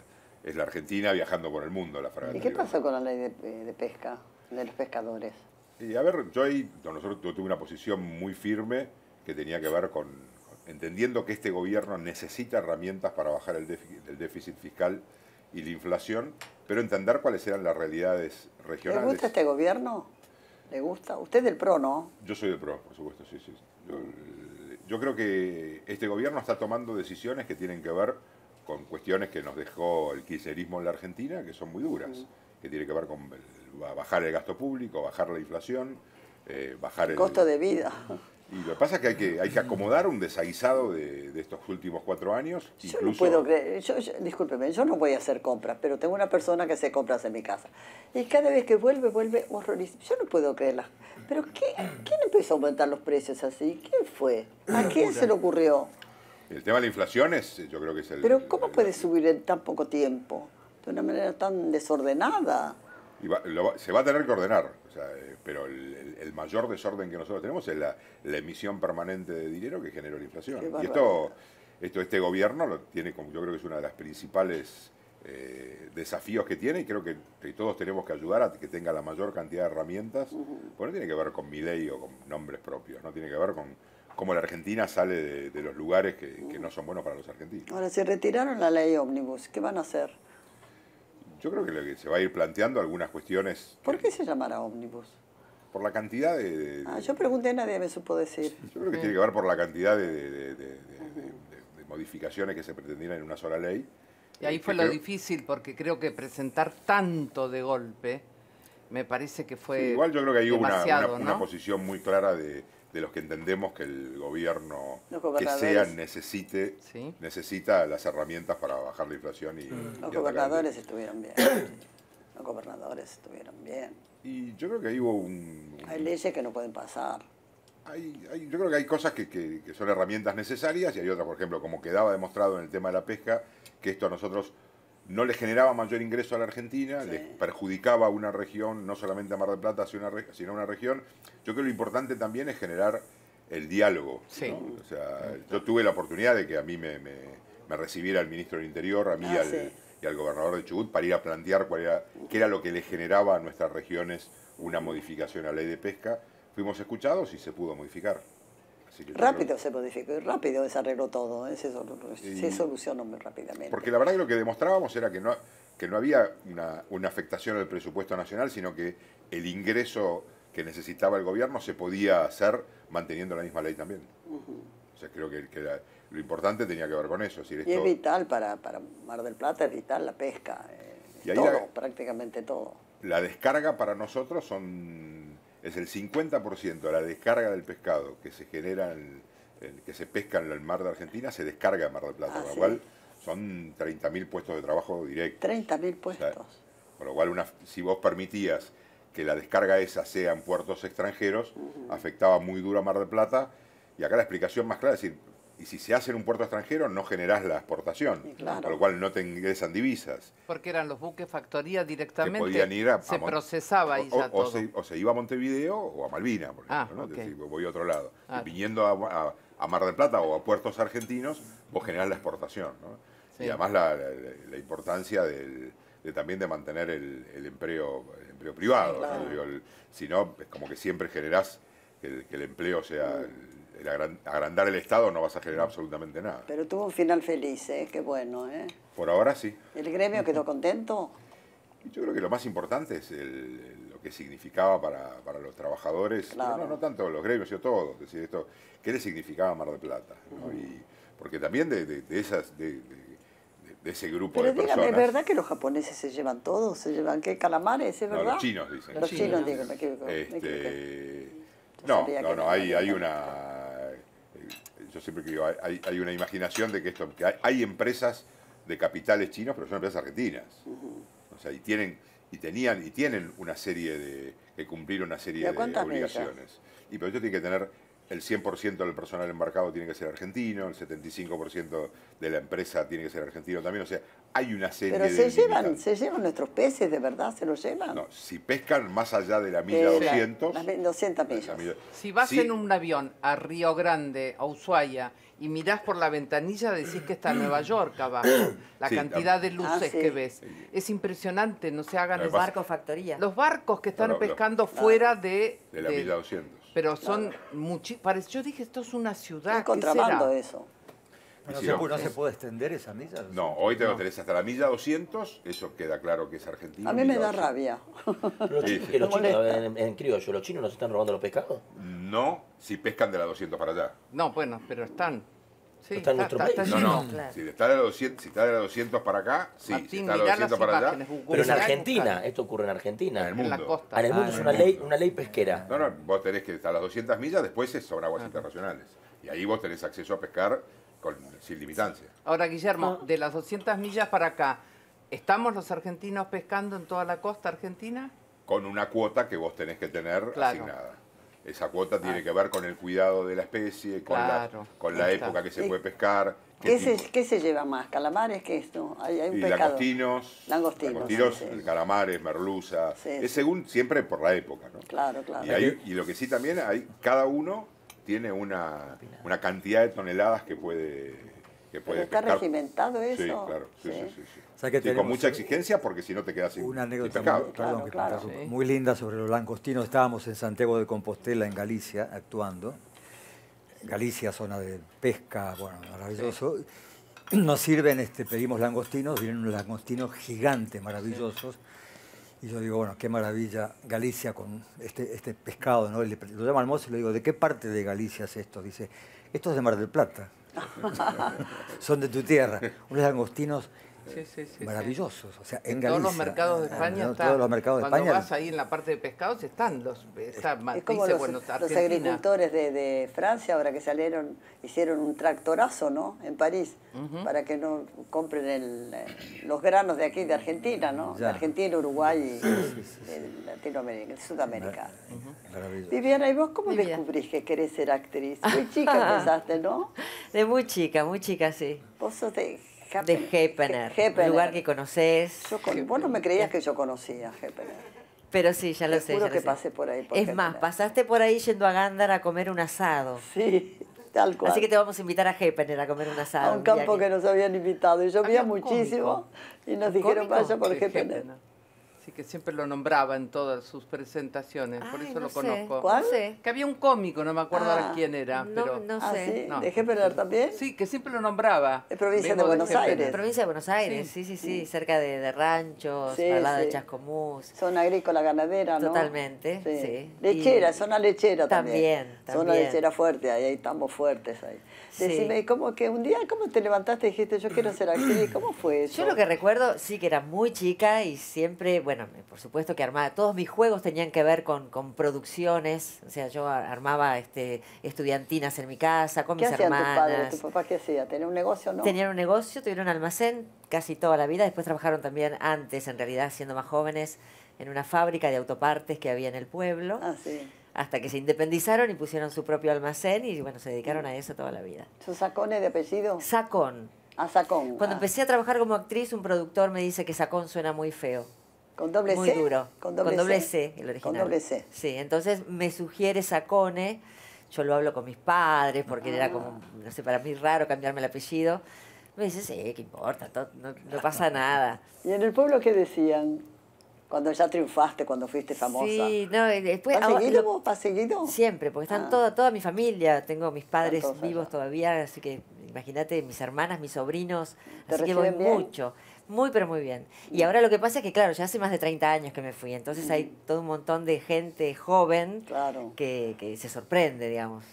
Es la Argentina viajando por el mundo, la fragata. ¿Y qué pasó con la ley de pesca, de los pescadores? Y a ver, yo tuve una posición muy firme que tenía que ver con entendiendo que este gobierno necesita herramientas para bajar el déficit fiscal y la inflación, pero entender cuáles eran las realidades regionales. ¿Le gusta este gobierno? ¿Le gusta? Usted es del PRO, ¿no? Yo soy del PRO, por supuesto, sí, sí. Yo creo que este gobierno está tomando decisiones que tienen que ver con cuestiones que nos dejó el kirchnerismo en la Argentina, que son muy duras, que tiene que ver con bajar el gasto público, bajar la inflación, bajar el costo de vida. Y lo que pasa es que hay que acomodar un desaguisado de estos últimos 4 años. Yo no puedo creer, discúlpeme, yo no voy a hacer compras, pero tengo una persona que hace compras en mi casa. Y cada vez que vuelve horrorísimo. Yo no puedo creerla. ¿Pero quién empezó a aumentar los precios así? ¿Quién fue? ¿A quién se le ocurrió? El tema de la inflación es, yo creo que es el... Pero ¿cómo puede subir en tan poco tiempo? De una manera tan desordenada. Y se va a tener que ordenar, o sea, pero el mayor desorden que nosotros tenemos es la emisión permanente de dinero que generó la inflación. Y este gobierno lo tiene como, yo creo que es una de las principales desafíos que tiene, y creo que todos tenemos que ayudar a que tenga la mayor cantidad de herramientas, porque no tiene que ver con mi ley o con nombres propios, no tiene que ver con... como la Argentina sale de los lugares que no son buenos para los argentinos. Ahora, si retiraron la ley ómnibus, ¿qué van a hacer? Yo creo que se va a ir planteando algunas cuestiones... ¿Por qué se llamará ómnibus? Por la cantidad de... Ah, yo pregunté y nadie me supo decir. Yo creo que tiene que ver por la cantidad de modificaciones que se pretendían en una sola ley. Y ahí fue lo difícil, porque creo que presentar tanto de golpe, me parece que fue demasiado, igual yo creo que hay una posición muy clara de los que entendemos que el gobierno que sea necesita las herramientas para bajar la inflación. Los gobernadores estuvieron bien. Los gobernadores estuvieron bien. Y yo creo que ahí hubo hay leyes que no pueden pasar. Yo creo que hay cosas que son herramientas necesarias y hay otras, por ejemplo, como quedaba demostrado en el tema de la pesca, que esto a nosotros no le generaba mayor ingreso a la Argentina, sí, les perjudicaba a una región, no solamente a Mar del Plata, sino a una región. Yo creo que lo importante también es generar el diálogo. Sí. ¿No? O sea, yo tuve la oportunidad de que a mí me recibiera el ministro del Interior, a mí y al gobernador de Chubut, para ir a plantear qué era lo que le generaba a nuestras regiones una modificación a la ley de pesca. Fuimos escuchados y se pudo modificar. Rápido se modificó y rápido se arregló todo, se solucionó muy rápidamente. Porque la verdad que lo que demostrábamos era que no había una afectación al presupuesto nacional, sino que el ingreso que necesitaba el gobierno se podía hacer manteniendo la misma ley también. O sea, creo que lo importante tenía que ver con eso. Es decir, es vital para Mar del Plata, es vital la pesca, y todo, prácticamente todo. La descarga para nosotros es el 50% de la descarga del pescado que se genera, que se pesca en el mar de Argentina, se descarga en Mar del Plata. Con lo cual son 30.000 puestos de trabajo directos. 30.000 puestos. O sea, con lo cual, si vos permitías que la descarga esa sea en puertos extranjeros, afectaba muy duro a Mar del Plata. Y acá la explicación más clara es decir, y si se hace en un puerto extranjero, no generás la exportación, con lo cual no te ingresan divisas. Porque eran los buques factoría directamente, podían ir se procesaba y ya todo. O se iba a Montevideo o a Malvina, por ejemplo, ¿no? Es decir, voy a otro lado. Y viniendo a Mar del Plata o a puertos argentinos, vos generás la exportación, ¿no? Sí. Y además la importancia también de mantener el empleo privado, ¿no? Digo, si no, es como que siempre generás que el empleo sea... agrandar el Estado no vas a generar absolutamente nada. Pero tuvo un final feliz, qué bueno. Por ahora sí. ¿El gremio quedó contento? Yo creo que lo más importante es lo que significaba para los trabajadores, no tanto los gremios, sino todos. Es decir, ¿qué le significaba Mar del Plata? ¿No? Porque también de esas de ese grupo de personas. Pero dígame, ¿es verdad que los japoneses se llevan todos? ¿Se llevan qué? ¿Calamares? ¿Es verdad? No, los chinos dicen. Los chinos dicen, me equivoco. No, hay una... Yo siempre digo, hay una imaginación de que esto... Que hay empresas de capitales chinos, pero son empresas argentinas. O sea, y tienen... Y tienen una serie de... que cumplir una serie de obligaciones. Medidas? Y por eso tiene que tener el 100% del personal embarcado tiene que ser argentino, el 75% de la empresa tiene que ser argentino también. O sea, hay una serie de... Pero se llevan nuestros peces, ¿de verdad? ¿Se los llevan? No, si pescan más allá de la milla 200... Las 200 millas. Si vas en un avión a Río Grande, a Ushuaia, y mirás por la ventanilla, decís que está Nueva York abajo. La cantidad de luces que ves. Es impresionante, no se hagan... Los barcos factoría. Los barcos que están pescando fuera de... De la milla 200. Pero son muchísimos. Yo dije, esto es una ciudad. Es contrabando eso. Pero ¿No se puede extender esa milla? No, hoy te lo tenés hasta la milla 200. Eso queda claro que es argentino. A mí me da rabia. Pero los chinos, en criollo, ¿los chinos nos están robando los pescados? No, si pescan de la 200 para allá. No, bueno, pero están... Sí, está en nuestro país. No, claro. Si está de la 200 para acá, sí. Martín, si está de la 200 para allá. Pero en Argentina, esto ocurre en Argentina. En el mundo. En la costa. En el mundo es una ley pesquera. No, vos tenés que estar a las 200 millas, después son aguas internacionales. Y ahí vos tenés acceso a pescar sin limitancia. Ahora, Guillermo, de las 200 millas para acá, ¿estamos los argentinos pescando en toda la costa argentina? Con una cuota que vos tenés que tener asignada. Esa cuota tiene que ver con el cuidado de la especie, con la época que se puede pescar. ¿Qué se lleva más? ¿Calamares? ¿Qué es esto? Hay un pescado. Langostinos, calamares, merluza. Sí. Es según siempre por la época, ¿no? Claro. Y lo que sí también hay, cada uno tiene una cantidad de toneladas que puede pescar. ¿Está regimentado eso? Sí, claro. Sí. O sea, con mucha exigencia, porque si no te quedas sin pescado. Una anécdota muy linda sobre los langostinos. Estábamos en Santiago de Compostela, en Galicia, actuando. Galicia, zona de pesca, bueno, maravilloso. Sí. Nos sirven, pedimos langostinos, vienen unos langostinos gigantes, maravillosos. Sí. Y yo digo, bueno, qué maravilla Galicia con este pescado, ¿no? Lo llamo al mozo y le digo, ¿de qué parte de Galicia es esto? Dice, esto es de Mar del Plata. Son de tu tierra. Unos langostinos... maravillosos. O sea, en Galicia, todos los mercados de España cuando vas ahí en la parte de pescados están es como los agricultores de Francia ahora que salieron, hicieron un tractorazo, ¿no? En París, para que no compren los granos de aquí de Argentina, ¿no? De Argentina, Uruguay y Latinoamérica, Sudamérica. Maravilloso. Viviana, ¿y vos cómo descubrís que querés ser actriz? Muy chica pensaste, ¿no? De muy chica, sí. Vos sos de Heppener, un lugar que conoces. Vos no me creías que yo conocía Heppener. Pero sí, ya lo sé. Seguro que pasé por ahí. Es más, pasaste por ahí yendo a Gándara a comer un asado. Sí, tal cual. Así que te vamos a invitar a Heppener a comer un asado. A un campo que nos habían invitado. Y llovía muchísimo y nos dijeron vaya por Heppener. Así que siempre lo nombraba en todas sus presentaciones, por eso lo conozco. ¿Cuál? Que había un cómico, no me acuerdo ahora quién era. No sé. ¿De Heppener también? Sí, que siempre lo nombraba. Es provincia de Buenos Aires. Provincia de Buenos Aires, sí. Cerca de ranchos, al lado de Chascomús. Zona agrícola, ganadera, ¿no? Totalmente, sí. Lechera, zona lechera también. Zona lechera fuerte, ahí estamos fuertes ahí. Decime, ¿cómo que un día cómo te levantaste y dijiste yo quiero ser actriz? ¿Cómo fue eso? Yo lo que recuerdo, sí, que era muy chica y siempre, bueno, por supuesto que armaba, todos mis juegos tenían que ver con producciones, o sea, yo armaba estudiantinas en mi casa, con mis hermanas. ¿Qué hacían tus padres? ¿Tu papá qué hacía? ¿Tenía un negocio o no? Tenían un negocio, tuvieron un almacén casi toda la vida, después trabajaron también antes, en realidad, siendo más jóvenes, en una fábrica de autopartes que había en el pueblo. Ah, sí. Hasta que se independizaron y pusieron su propio almacén y, bueno, se dedicaron a eso toda la vida. ¿Son Saccone de apellido? Saccone. Ah, Saccone. Cuando empecé a trabajar como actriz, un productor me dice que Saccone suena muy feo. ¿Con doble C? Muy duro. Con doble C, el original. Con doble C. Sí, entonces me sugiere Saccone. Yo lo hablo con mis padres porque era como, no sé, para mí raro cambiarme el apellido. Me dice, sí, ¿qué importa? No pasa nada. ¿Y en el pueblo qué decían? Cuando ya triunfaste, cuando fuiste famosa. Sí, no, y después... ¿Has seguido vos? ¿Has seguido? Siempre, porque están toda mi familia. Tengo mis padres vivos todavía, así que imagínate, mis hermanas, mis sobrinos. Así que voy mucho. Muy, pero muy bien. Y ahora lo que pasa es que, claro, ya hace más de 30 años que me fui. Entonces hay todo un montón de gente joven que se sorprende, digamos.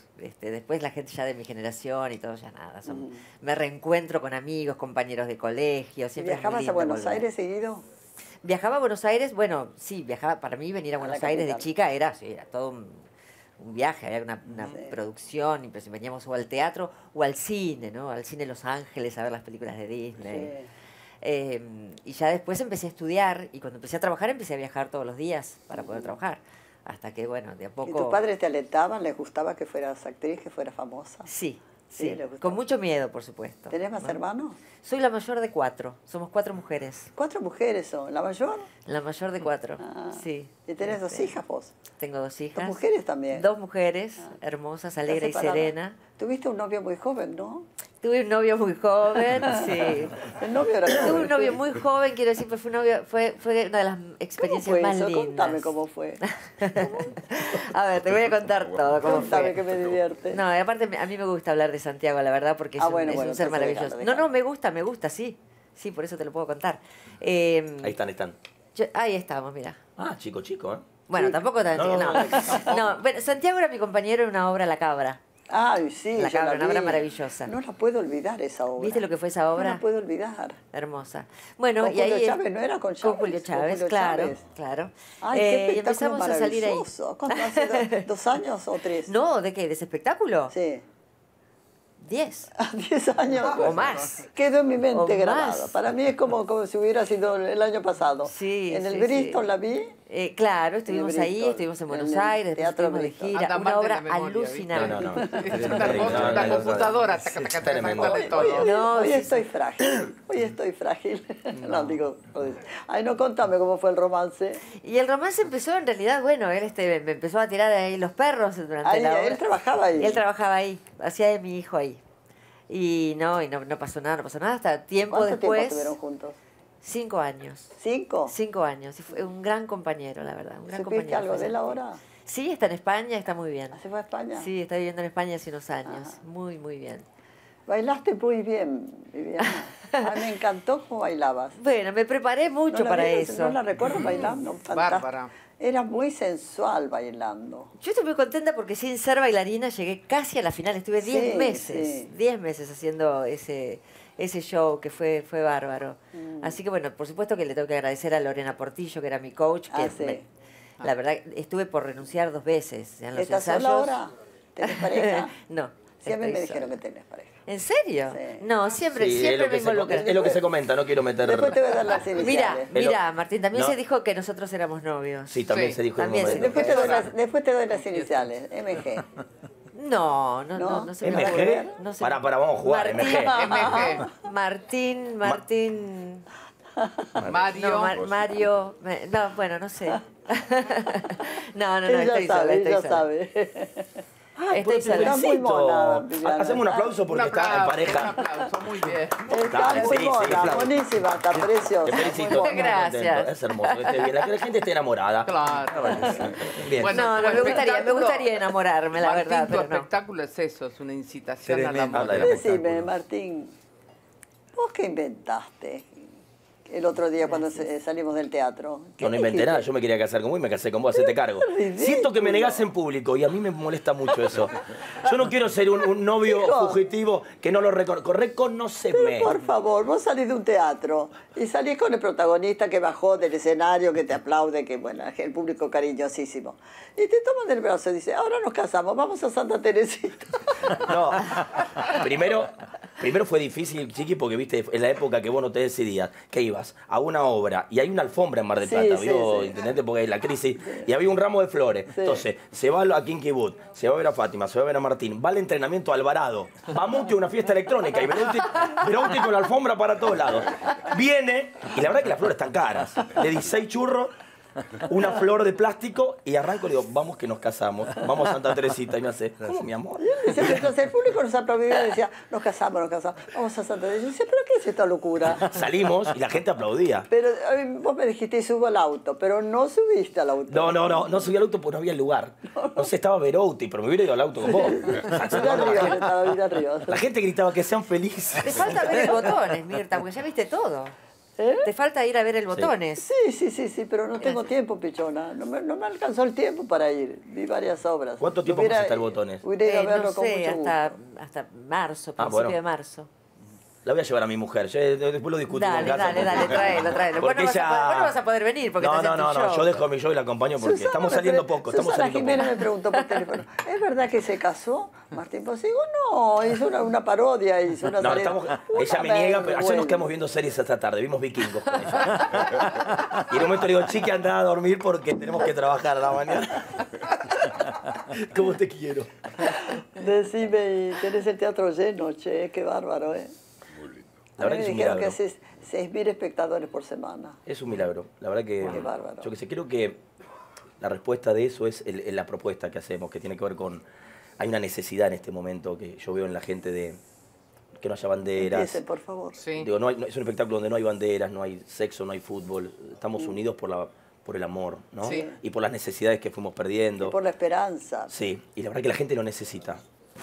Después la gente ya de mi generación y todo, ya nada. Son, me reencuentro con amigos, compañeros de colegio. Siempre. ¿Viajabas a Buenos Aires seguido? Viajaba a Buenos Aires, bueno, sí, viajaba. Para mí venir a Buenos Aires de chica era todo un viaje, había una producción, y pues veníamos o al teatro o al cine, ¿no? Al cine Los Ángeles a ver las películas de Disney. Sí. Y ya después empecé a estudiar, y cuando empecé a trabajar empecé a viajar todos los días para poder trabajar. Hasta que, bueno, de a poco... ¿Y tus padres te alentaban? ¿Les gustaba que fueras actriz, que fueras famosa? Sí. Sí, con mucho miedo, por supuesto. ¿Tenés más hermanos? Soy la mayor de 4. Somos 4 mujeres. ¿4 mujeres son? ¿La mayor? La mayor de 4, sí. ¿Y tenés 2 hijas vos? Tengo 2 hijas. ¿2 mujeres también? 2 mujeres, hermosas, alegre y serena. ¿Tuviste un novio muy joven, no? Tuve un novio muy joven, sí. ¿El novio era joven? Tuve un novio muy joven, quiero decir, pero fue una de las experiencias más lindas. Contame cómo fue. A ver, te voy a contar todo. Contame, que me divierte. No, aparte a mí me gusta hablar de Santiago, la verdad, porque es un ser maravilloso. No, no, me gusta, sí. Sí, por eso te lo puedo contar. Ahí están. Ahí estamos, mira. Ah, chico, ¿eh? Bueno, tampoco tan chico, no. Bueno, Santiago era mi compañero en una obra, La Cabra. Ay, sí, La Cabra, una obra maravillosa. No la puedo olvidar esa obra. ¿Viste lo que fue esa obra? No la puedo olvidar. Hermosa. Bueno, con Julio Chávez, ¿no era con Chávez? Con Julio Chávez, claro. Ay, qué espectáculo maravilloso. ¿Cuánto hace? 2 años o 3? No, ¿de qué? ¿De ese espectáculo? Sí. 10. A 10 años. O más. Quedó en mi mente grabado. Para mí es como si hubiera sido el año pasado. Sí. En el Bristol la vi. Claro, estuvimos ahí, estuvimos en Buenos Aires, estuvimos de gira. Una obra alucinante. La computadora. Hoy estoy frágil. No, digo... Ay, no, contame cómo fue el romance. Y el romance empezó, en realidad, bueno, él me empezó a tirar ahí los perros durante la obra. Él trabajaba ahí. Él trabajaba ahí, hacía de mi hijo ahí. Y no pasó nada hasta tiempo después. ¿Cuánto tiempo estuvieron juntos? 5 años. ¿5? 5 años. Y fue un gran compañero, la verdad. Un gran compañero. ¿Supiste algo de él ahora? Sí, está en España, está muy bien. ¿Se fue a España? Sí, está viviendo en España hace unos años. Ajá. Muy, muy bien. Bailaste muy bien, Viviana. Ay, me encantó cómo bailabas. Bueno, me preparé mucho para eso. No la recuerdo bailando. Bárbara. Era muy sensual bailando. Yo estoy muy contenta porque sin ser bailarina llegué casi a la final. Estuve 10 meses haciendo ese show, que fue bárbaro. Así que, bueno, por supuesto que le tengo que agradecer a Lorena Portillo, que era mi coach, que la verdad estuve por renunciar 2 veces en los ensayos. ¿Estás sola ahora? ¿Tenés pareja? No. Siempre me dijeron que tenés pareja. ¿En serio? Sí. No, siempre me involucro. Es lo que se comenta, no quiero meter... Después te voy a dar las iniciales. Mira, Martín, también se dijo que nosotros éramos novios. Sí, también se dijo. Después te doy las iniciales, MG. No se me ocurre. No se... Para, vamos a jugar, MG. Martín... Mario. Mario... No, bueno, no sé. No, estoy sola. Ella sabe. Está muy mona. Hacemos un aplauso porque está en pareja. Un aplauso, muy bien. Está muy mona, buenísima, está preciosa. Te felicito. Muchas gracias. Es hermoso, la gente está enamorada. Claro. No, me gustaría enamorarme, la verdad. Tu espectáculo es eso, es una incitación al amor. Decime, Martín, ¿vos qué inventaste? El otro día cuando salimos del teatro. Yo no inventé nada, yo me quería casar con vos y me casé con vos, hacete cargo. Siento que me negás en público y a mí me molesta mucho eso. Yo no quiero ser un novio fugitivo que no lo reconoceme. Por favor, vos salís de un teatro y salís con el protagonista que bajó del escenario, que te aplaude, que bueno, el público cariñosísimo. Y te toman del brazo y dice, ahora nos casamos, vamos a Santa Teresita. No, primero fue difícil, Chiqui, porque viste, en la época que vos no te decidías, que ibas a una obra y hay una alfombra en Mar del Plata, ¿entendés? Porque hay la crisis y había un ramo de flores. Sí. Entonces, se va a Kinky Boots, se va a ver a Fátima, se va a ver a Martín, va al entrenamiento a Alvarado, va a Monti a una fiesta electrónica y Veronti con la alfombra para todos lados. Viene, y la verdad es que las flores están caras, de 16 churros. una flor de plástico y arranco y digo, vamos que nos casamos, vamos a Santa Teresita. Y me hace, ¿cómo, mi amor? Entonces el público nos aplaudía y decía, nos casamos, vamos a Santa Teresita. Y yo decía, ¿pero qué es esta locura? Salimos y la gente aplaudía. Pero vos me dijiste, subo al auto, pero no subiste al auto. No subí al auto porque no había lugar. No sé, estaba Verouti, pero me hubiera ido al auto con vos. La gente gritaba que sean felices. Te falta ver el Botones, Mirta, porque ya viste todo. ¿Eh? Te falta ir a ver el Botones. Sí, pero no tengo tiempo, pichona. No me alcanzó el tiempo para ir. Vi varias obras. ¿Cuánto tiempo está el Botones? Hubiera a verlo, no sé, con mucho gusto. Hasta marzo, principio de marzo. La voy a llevar a mi mujer. Yo después lo discuto con Carlos. Dale, tráelo. Vos no vas a poder venir porque no, yo dejo mi show y la acompaño porque Susana Susana Jiménez me preguntó por teléfono, ¿es verdad que se casó Martín Bossi? No, hizo una parodia, hizo una salida. Ella me niega, pero ayer nos quedamos viendo series hasta tarde. Vimos Vikingos con ella. Y en un momento le digo, chique, andá a dormir porque tenemos que trabajar a la mañana. ¿Cómo te quiero? Decime, tenés el teatro lleno, che, qué bárbaro, ¿eh? La verdad que es un milagro. Creo que 6.000 espectadores por semana. Es un milagro. La verdad que... Qué bárbaro. Yo que sé, creo que la respuesta de eso es la propuesta que hacemos, que tiene que ver con... Hay una necesidad en este momento que yo veo en la gente de... Que no haya banderas. Empiecen, por favor. Sí. Digo, es un espectáculo donde no hay banderas, no hay sexo, no hay fútbol. Estamos unidos por el amor, ¿no? Sí. Y por las necesidades que fuimos perdiendo. Y por la esperanza. Sí. Y la verdad que la gente lo necesita.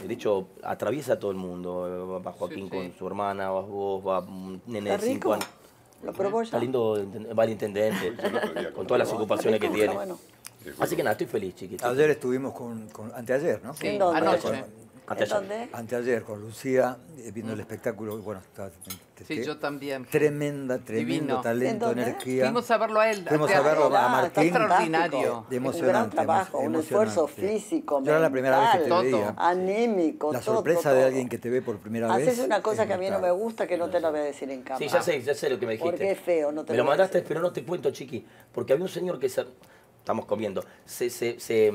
De hecho, atraviesa a todo el mundo. Va Joaquín con su hermana, vas vos, va un nene de 5 años. ¿Lo probó ya? Está lindo, va el intendente, con todas las ocupaciones que tiene. Bueno. Así que nada, estoy feliz, chiquita. Ayer estuvimos anteayer, ¿no? Sí, anoche. Anteayer, con Lucía, viendo el espectáculo. Bueno, sí, yo también. Tremendo talento, energía. Fuimos a verlo a él. Fuimos a verlo a Martín. Extraordinario. Emocionante. Un gran trabajo, un esfuerzo físico, mental. Yo era la primera vez que te veía. Anímico, la sorpresa de alguien que te ve por primera vez. Haces una cosa que a mí no me gusta, que no te la voy a decir en cámara. Sí, ya sé lo que me dijiste. Porque es feo, no te lo voy a decir. Me lo mandaste, pero no te cuento, chiqui. Porque había un señor que... Estamos comiendo. Se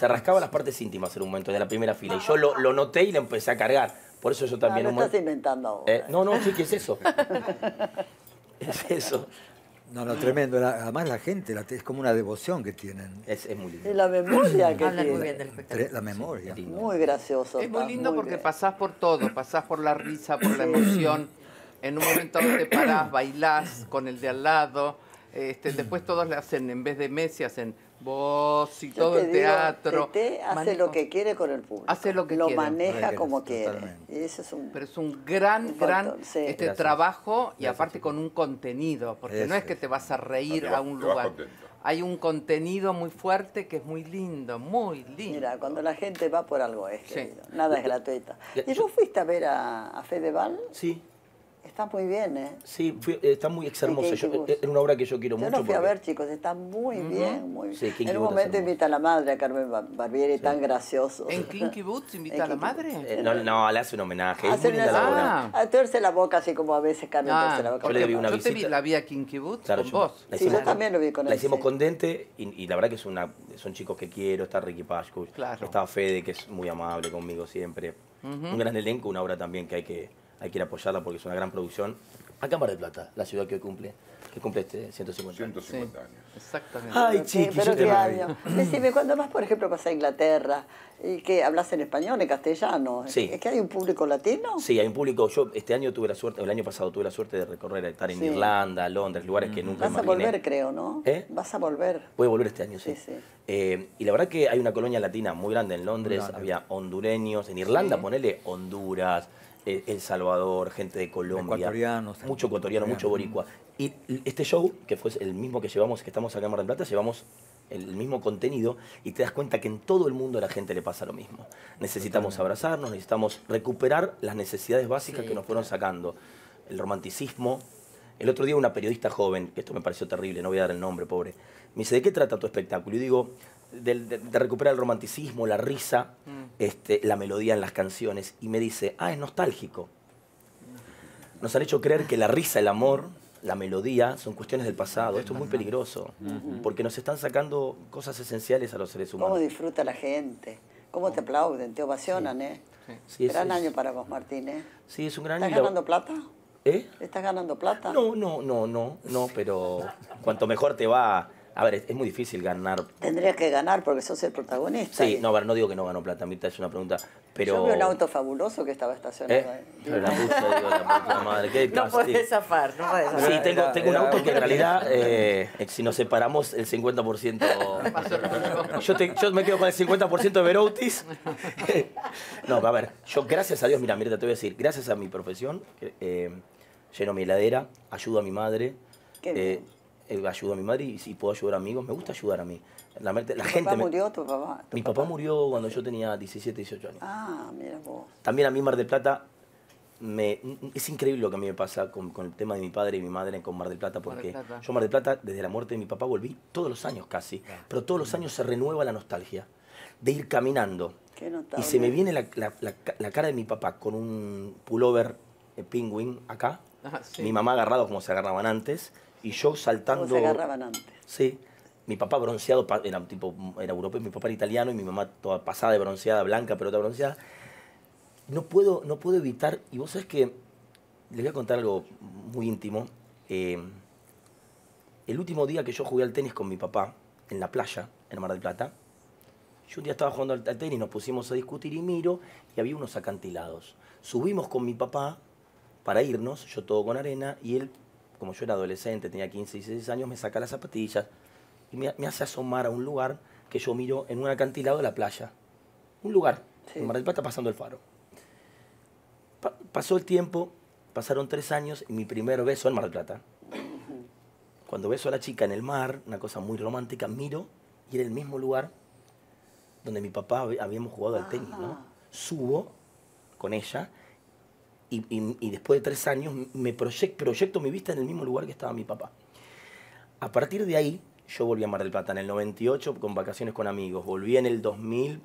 rascaba las partes íntimas en un momento de la primera fila. Y yo lo noté y le empecé a cargar. Por eso yo también... No estás inventando ahora. No, sí, ¿qué es eso? Es eso. No, tremendo. Además la gente, es como una devoción que tienen. Es muy lindo. Y la memoria que hablan muy bien del espectáculo. La memoria. Sí, muy gracioso. Es muy lindo porque pasás por todo. Pasás por la risa, por la emoción. En un momento te parás, bailás con el de al lado... después todos le hacen, en vez de Messi, hacen voz y todo el teatro. Teté hace lo que quiere con el público. Hace lo que quiere. Lo maneja como quiere. Y eso es un... Pero es un gran trabajo y aparte con un contenido, porque no es que te vas a reír a un lugar. Hay un contenido muy fuerte que es muy lindo, muy lindo. Mira, cuando la gente va por algo es querido. Nada es gratuito. ¿Y vos fuiste a ver a Fedeval? Sí. Está muy bien, ¿eh? Sí, está muy hermoso. Es una obra que yo quiero mucho. Yo lo fui a ver, chicos. Está muy bien, muy bien. En un momento invita a la madre, a Carmen Barbieri, tan gracioso. ¿En Kinky Boots invita a la madre? No, le hace un homenaje. Hace una... A tuerce la boca, así como a veces Carmen tuerce la boca. Yo la vi a Kinky Boots con vos. Sí, yo también lo vi con él. La hicimos con Dente y la verdad que son chicos que quiero. Está Ricky Pashkush, está Fede, que es muy amable conmigo siempre. Un gran elenco, una obra también que hay que ir a apoyarla porque es una gran producción. Acá en Mar del Plata, la ciudad que hoy cumple 150 años. Exactamente. Ay, chiqui, pero qué año. Decime, cuando vas, por ejemplo, vas a Inglaterra y que hablas en español, en castellano, sí. ¿Es que hay un público latino? Sí, hay un público. Yo el año pasado tuve la suerte de recorrer, estar en Irlanda, Londres, lugares que nunca imaginé. Vas a volver, creo, ¿no? ¿Eh? Vas a volver. Voy a volver este año, sí. Y la verdad que hay una colonia latina muy grande en Londres. Claro. Había hondureños. En Irlanda, ponele Honduras, El Salvador, gente de Colombia, mucho ecuatoriano, mucho boricua. Y este show, que fue el mismo que llevamos, que estamos acá en Mar del Plata, llevamos el mismo contenido y te das cuenta que en todo el mundo a la gente le pasa lo mismo. Necesitamos abrazarnos, necesitamos recuperar las necesidades básicas que nos fueron sacando. El romanticismo. El otro día una periodista joven, que esto me pareció terrible, no voy a dar el nombre, pobre, me dice, ¿de qué trata tu espectáculo? Y digo... De recuperar el romanticismo, la risa, la melodía en las canciones. Y me dice, es nostálgico. Nos han hecho creer que la risa, el amor, la melodía, son cuestiones del pasado. Esto es muy peligroso, porque nos están sacando cosas esenciales a los seres humanos. ¿Cómo disfruta la gente? ¿Cómo te aplauden? Te ovacionan, Sí, gran año para vos, Martín, Sí, es un gran año. ¿Estás ganando plata? ¿Estás ganando plata? No, pero cuanto mejor te va... A ver, es muy difícil ganar. Tendrías que ganar porque sos el protagonista. Sí, no, a ver, no digo que no ganó plata, Mirta, es una pregunta, pero... Yo vi un auto fabuloso que estaba estacionado. Pero la puta, digo, la puta madre. ¿Qué no puedes zafar, no puedes zafar. Sí, tengo un auto que en realidad, si nos separamos, el 50%... yo me quedo con el 50% de Veroutis. No, a ver, yo gracias a Dios, mira, Mirta, te voy a decir, gracias a mi profesión, lleno mi heladera, ayudo a mi madre. Qué bien. Ayudo a mi madre y si puedo ayudar a amigos, me gusta ayudar a mí. ¿Tu papá murió cuando yo tenía 17, 18 años. Ah, mira vos. También a mí Mar del Plata, es increíble lo que a mí me pasa con el tema de mi padre y mi madre con Mar del Plata, porque yo Mar del Plata, desde la muerte de mi papá, volví todos los años casi, pero todos los años se renueva la nostalgia de ir caminando. Qué notable. Y se me viene la cara de mi papá con un pullover pingüín acá, sí. Mi mamá agarrado como se agarraban antes, y yo saltando... ¿Cómo se agarraban antes? Sí. Mi papá bronceado, era europeo, mi papá era italiano y mi mamá toda pasada de bronceada, blanca, pero toda bronceada. No puedo evitar... Y vos sabés que... Les voy a contar algo muy íntimo. El último día que yo jugué al tenis con mi papá, en la playa, en Mar del Plata, yo un día estaba jugando al tenis, nos pusimos a discutir y miro, y había unos acantilados. Subimos con mi papá para irnos, yo todo con arena, y él... Como yo era adolescente, tenía 15, 16 años, me saca las zapatillas y me hace asomar a un lugar que yo miro en un acantilado de la playa. Un lugar, sí. En Mar del Plata, pasando el faro. Pasó el tiempo, pasaron 3 años y mi primer beso en Mar del Plata. Cuando beso a la chica en el mar, una cosa muy romántica, miro y era el mismo lugar donde mi papá habíamos jugado al tenis, ¿no? Subo con ella. Y después de 3 años me proyecto mi vista en el mismo lugar que estaba mi papá. A partir de ahí, yo volví a Mar del Plata en el 98 con vacaciones con amigos. Volví en el 2000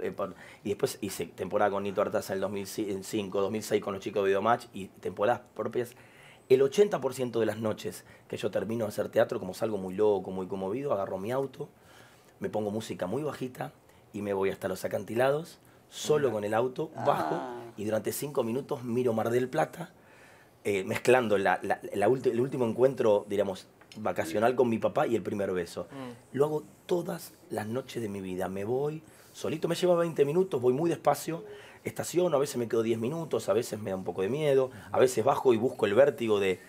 y después hice temporada con Nito Artaza en el 2005, 2006 con los chicos de Videomatch y temporadas propias. El 80% de las noches que yo termino de hacer teatro, como salgo muy loco, muy conmovido, agarro mi auto, me pongo música muy bajita y me voy hasta los acantilados, solo con el auto, bajo, y durante 5 minutos miro Mar del Plata, mezclando el último encuentro, diríamos, vacacional con mi papá y el primer beso. Lo hago todas las noches de mi vida. Me voy solito, me lleva 20 minutos, voy muy despacio, estaciono, a veces me quedo 10 minutos, a veces me da un poco de miedo, a veces bajo y busco el vértigo de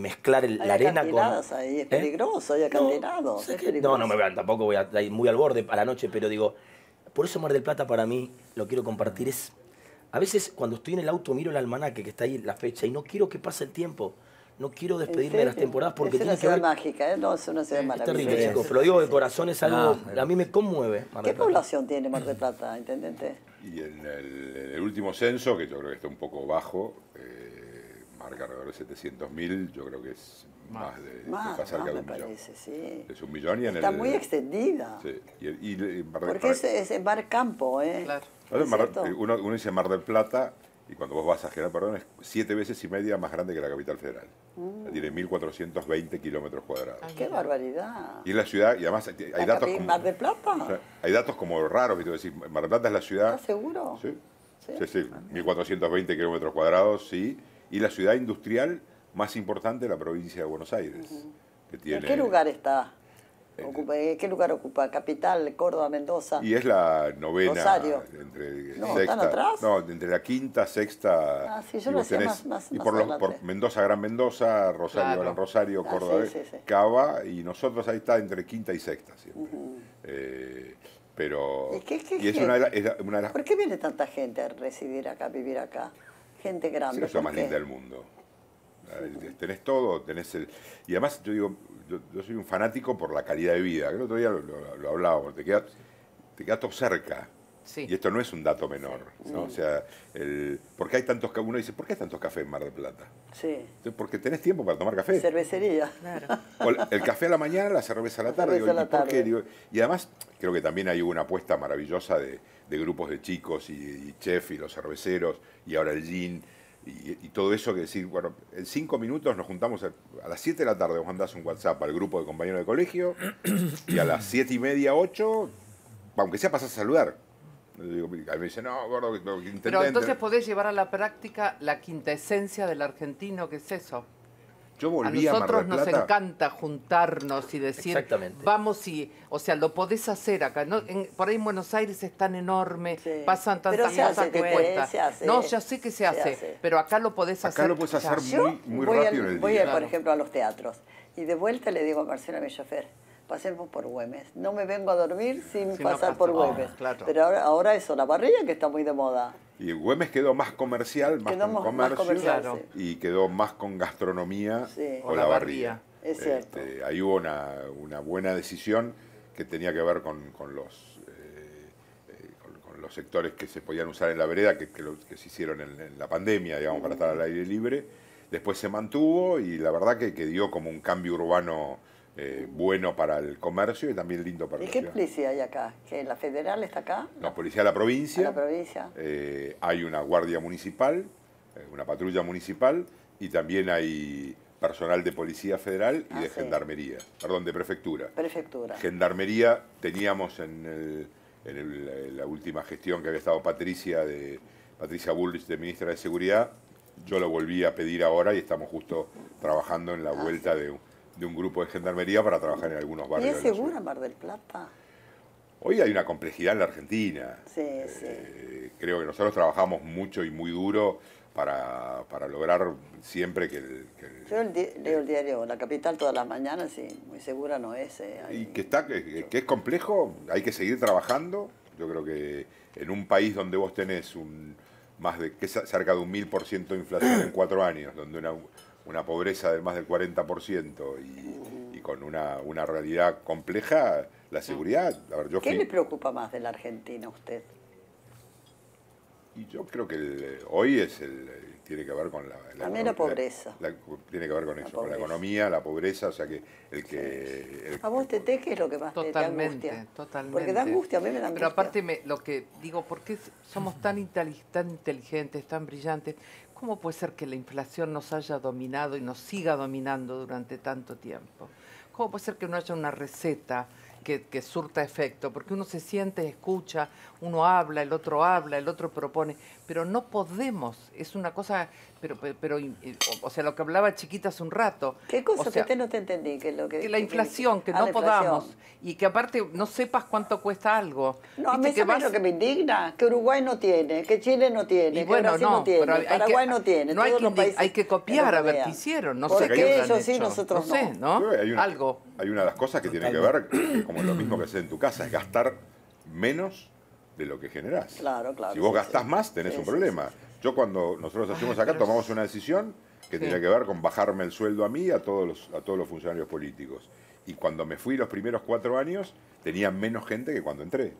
mezclar la arena con... Ahí, es peligroso, hay acantilados. No me vean, tampoco voy a ir muy al borde a la noche, pero digo... Por eso Mar del Plata para mí, lo quiero compartir, es... A veces cuando estoy en el auto miro el almanaque que está ahí, la fecha, y no quiero que pase el tiempo. No quiero despedirme de las temporadas porque tiene que ver... Es una ciudad mágica, ¿eh? No, es una ciudad maravillosa. Es terrible, chicos, pero digo de corazón es algo... A mí me conmueve Mar del Plata. ¿Qué población tiene Mar del Plata, intendente? Y en el último censo, que yo creo que está un poco bajo, marca alrededor de 700.000, yo creo que es... Más de un millón. Es 1 millón y en está muy extendida. Sí. Y porque es mar campo, ¿eh? Claro. ¿No uno dice Mar del Plata y cuando vos vas a General Perón es 7,5 veces más grande que la capital federal. Tiene 1.420 kilómetros cuadrados. ¡Qué barbaridad! Y es la ciudad, y además hay datos como... ¿Mar del Plata? O sea, hay datos como raros, ¿viste? Es decir, Mar del Plata es la ciudad... ¿Estás seguro? Sí, sí, sí. 1.420 kilómetros cuadrados, sí. Y la ciudad industrial... más importante la provincia de Buenos Aires. Que tiene, ¿en qué lugar está? ¿Qué lugar ocupa? Capital, Córdoba, Mendoza. Y es la novena. Rosario. ¿Están atrás? No, entre la quinta, sexta. Ah, sí, yo lo sé más. Y por Mendoza, Gran Mendoza, Rosario, Gran Rosario, Córdoba, Cava, y nosotros ahí está entre quinta y sexta siempre. Pero. ¿Y es una de las... ¿Por qué viene tanta gente a residir acá, a vivir acá? Gente grande. Sí, es lo más linda del mundo. Tenés todo, tenés el... Y además, yo digo, yo soy un fanático por la calidad de vida. El otro día lo hablábamos, te queda todo cerca. Sí. Y esto no es un dato menor. Sí. ¿No? O sea, ¿por qué hay tantos cafés? Uno dice, ¿por qué hay tantos cafés en Mar del Plata? Sí. Entonces, porque tenés tiempo para tomar café. Cervecería. Claro. O el café a la mañana, la cerveza a la tarde. Y además, creo que también hay una apuesta maravillosa de grupos de chicos y chef y los cerveceros y ahora el gin. Y todo eso que decir, bueno, en 5 minutos nos juntamos a las 7 de la tarde, vos mandás un WhatsApp al grupo de compañeros de colegio y a las 7:30, 8, aunque sea pasás a saludar. A mí me dicen, no, gordo, intendente. Pero entonces podés llevar a la práctica la quinta esencia del argentino, ¿qué es eso? Yo volví a Mar del Plata. A nosotros nos encanta juntarnos y decir, exactamente, vamos y... O sea, lo podés hacer acá. No, por ahí en Buenos Aires es tan enorme, sí, pasan tantas cosas que cuesta. No, ya sé que se hace, pero acá lo podés hacer. Acá lo podés hacer muy rápido en el día. Voy, por ejemplo, a los teatros. Y de vuelta le digo a Marcela, mi chofer, pasemos por Güemes. No me vengo a dormir sin pasar por Güemes. Claro. Pero ahora eso, la parrilla que está muy de moda. Y Güemes quedó más comercial, más con comercio, claro, y quedó más con gastronomía, sí, o la barría. Es cierto. Ahí hubo una buena decisión que tenía que ver con los sectores que se podían usar en la vereda, que se hicieron en la pandemia, digamos, para estar al aire libre. Después se mantuvo y la verdad que dio como un cambio urbano bueno para el comercio y también lindo para la ciudad. ¿Y qué policía hay acá? ¿Que la federal está acá? No, policía de la provincia. ¿A la provincia? Hay una guardia municipal, una patrulla municipal, y también hay personal de policía federal y de gendarmería. Perdón, de prefectura. Prefectura. Gendarmería teníamos en la última gestión que había estado Patricia Bullrich, de ministra de Seguridad. Yo lo volví a pedir ahora y estamos justo trabajando en la vuelta de un grupo de gendarmería para trabajar en algunos barrios. ¿Y es segura Mar del Plata? Hoy hay una complejidad en la Argentina. Sí, sí. Creo que nosotros trabajamos mucho y muy duro para lograr siempre que... Yo leo el diario La Capital todas las mañanas y muy segura no es. Hay... Y que es complejo, hay que seguir trabajando. Yo creo que en un país donde vos tenés cerca de un 1000% de inflación en 4 años, donde una pobreza de más del 40% y con una realidad compleja, la seguridad... A ver, ¿qué le preocupa más de la Argentina a usted? Y yo creo que hoy tiene que ver con la pobreza. Tiene que ver con eso, con la economía, la pobreza, o sea que... ¿A vos, Teté, qué es lo que más te angustia? Totalmente. Porque da angustia, a mí me da angustia. Pero aparte, lo que digo, ¿por qué somos tan inteligentes, tan brillantes? ¿Cómo puede ser que la inflación nos haya dominado y nos siga dominando durante tanto tiempo? ¿Cómo puede ser que no haya una receta que surta efecto? Porque uno se siente, escucha, uno habla, el otro propone, pero no podemos, es una cosa, pero o sea, lo que hablaba Chiquita hace un rato. ¿Qué cosa, o sea, que usted no te entendí? Que la inflación, que no podamos, y que aparte no sepas cuánto cuesta algo. No, a mí eso es lo que me indigna, que Uruguay no tiene, que Chile no tiene, que Brasil no tiene, Paraguay no tiene. No hay que copiar a ver qué hicieron, no sé qué ellos sí, nosotros no. No sé, ¿no? Hay una de las cosas que tiene que ver, como lo mismo que hacer en tu casa, es gastar menos de lo que generás. Claro, claro. Si vos gastás más, tenés un problema. Yo cuando nosotros hacemos acá, tomamos una decisión que tenía que ver con bajarme el sueldo a mí y a todos los funcionarios políticos. Y cuando me fui los primeros 4 años, tenía menos gente que cuando entré.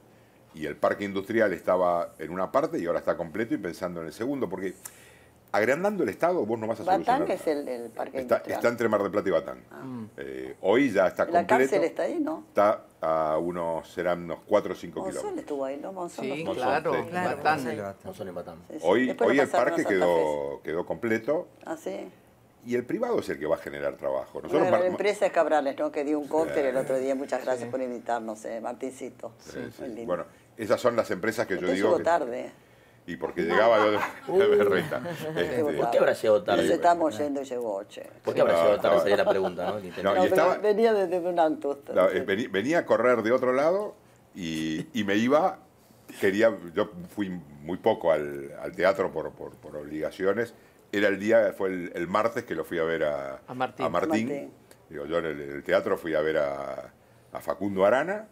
Y el parque industrial estaba en una parte y ahora está completo y pensando en el segundo, porque agrandando el Estado vos no vas a solucionar. Batán, que es el parque industrial. Está entre Mar del Plata y Batán. Ah. Hoy ya está completo. La cárcel está ahí, ¿no? Está a serán unos 4 o 5 kilómetros. Monzón estuvo ahí, ¿no? Monzón. Sí, Monzón, claro. Monzón y Batán. Sí, sí. Hoy el parque quedó completo. Ah, sí. Y el privado es el que va a generar trabajo. Nosotros, la empresa es Cabrales, ¿no? Que dio un cóctel el otro día. Muchas gracias por invitarnos, Martincito. Sí. Bueno, esas son las empresas que yo digo... Llegó tarde. Y porque llegaba de berreta. ¿Por qué habrá llegado tarde? Nos estamos yendo y llegó 8. ¿Por qué habrá llegado tarde? Sería la pregunta, ¿no? Venía desde un auto. Venía a correr de otro lado y me iba. Yo fui muy poco al teatro por obligaciones. Fue el martes que lo fui a ver a Martín. Digo, yo en el teatro fui a ver a Facundo Arana,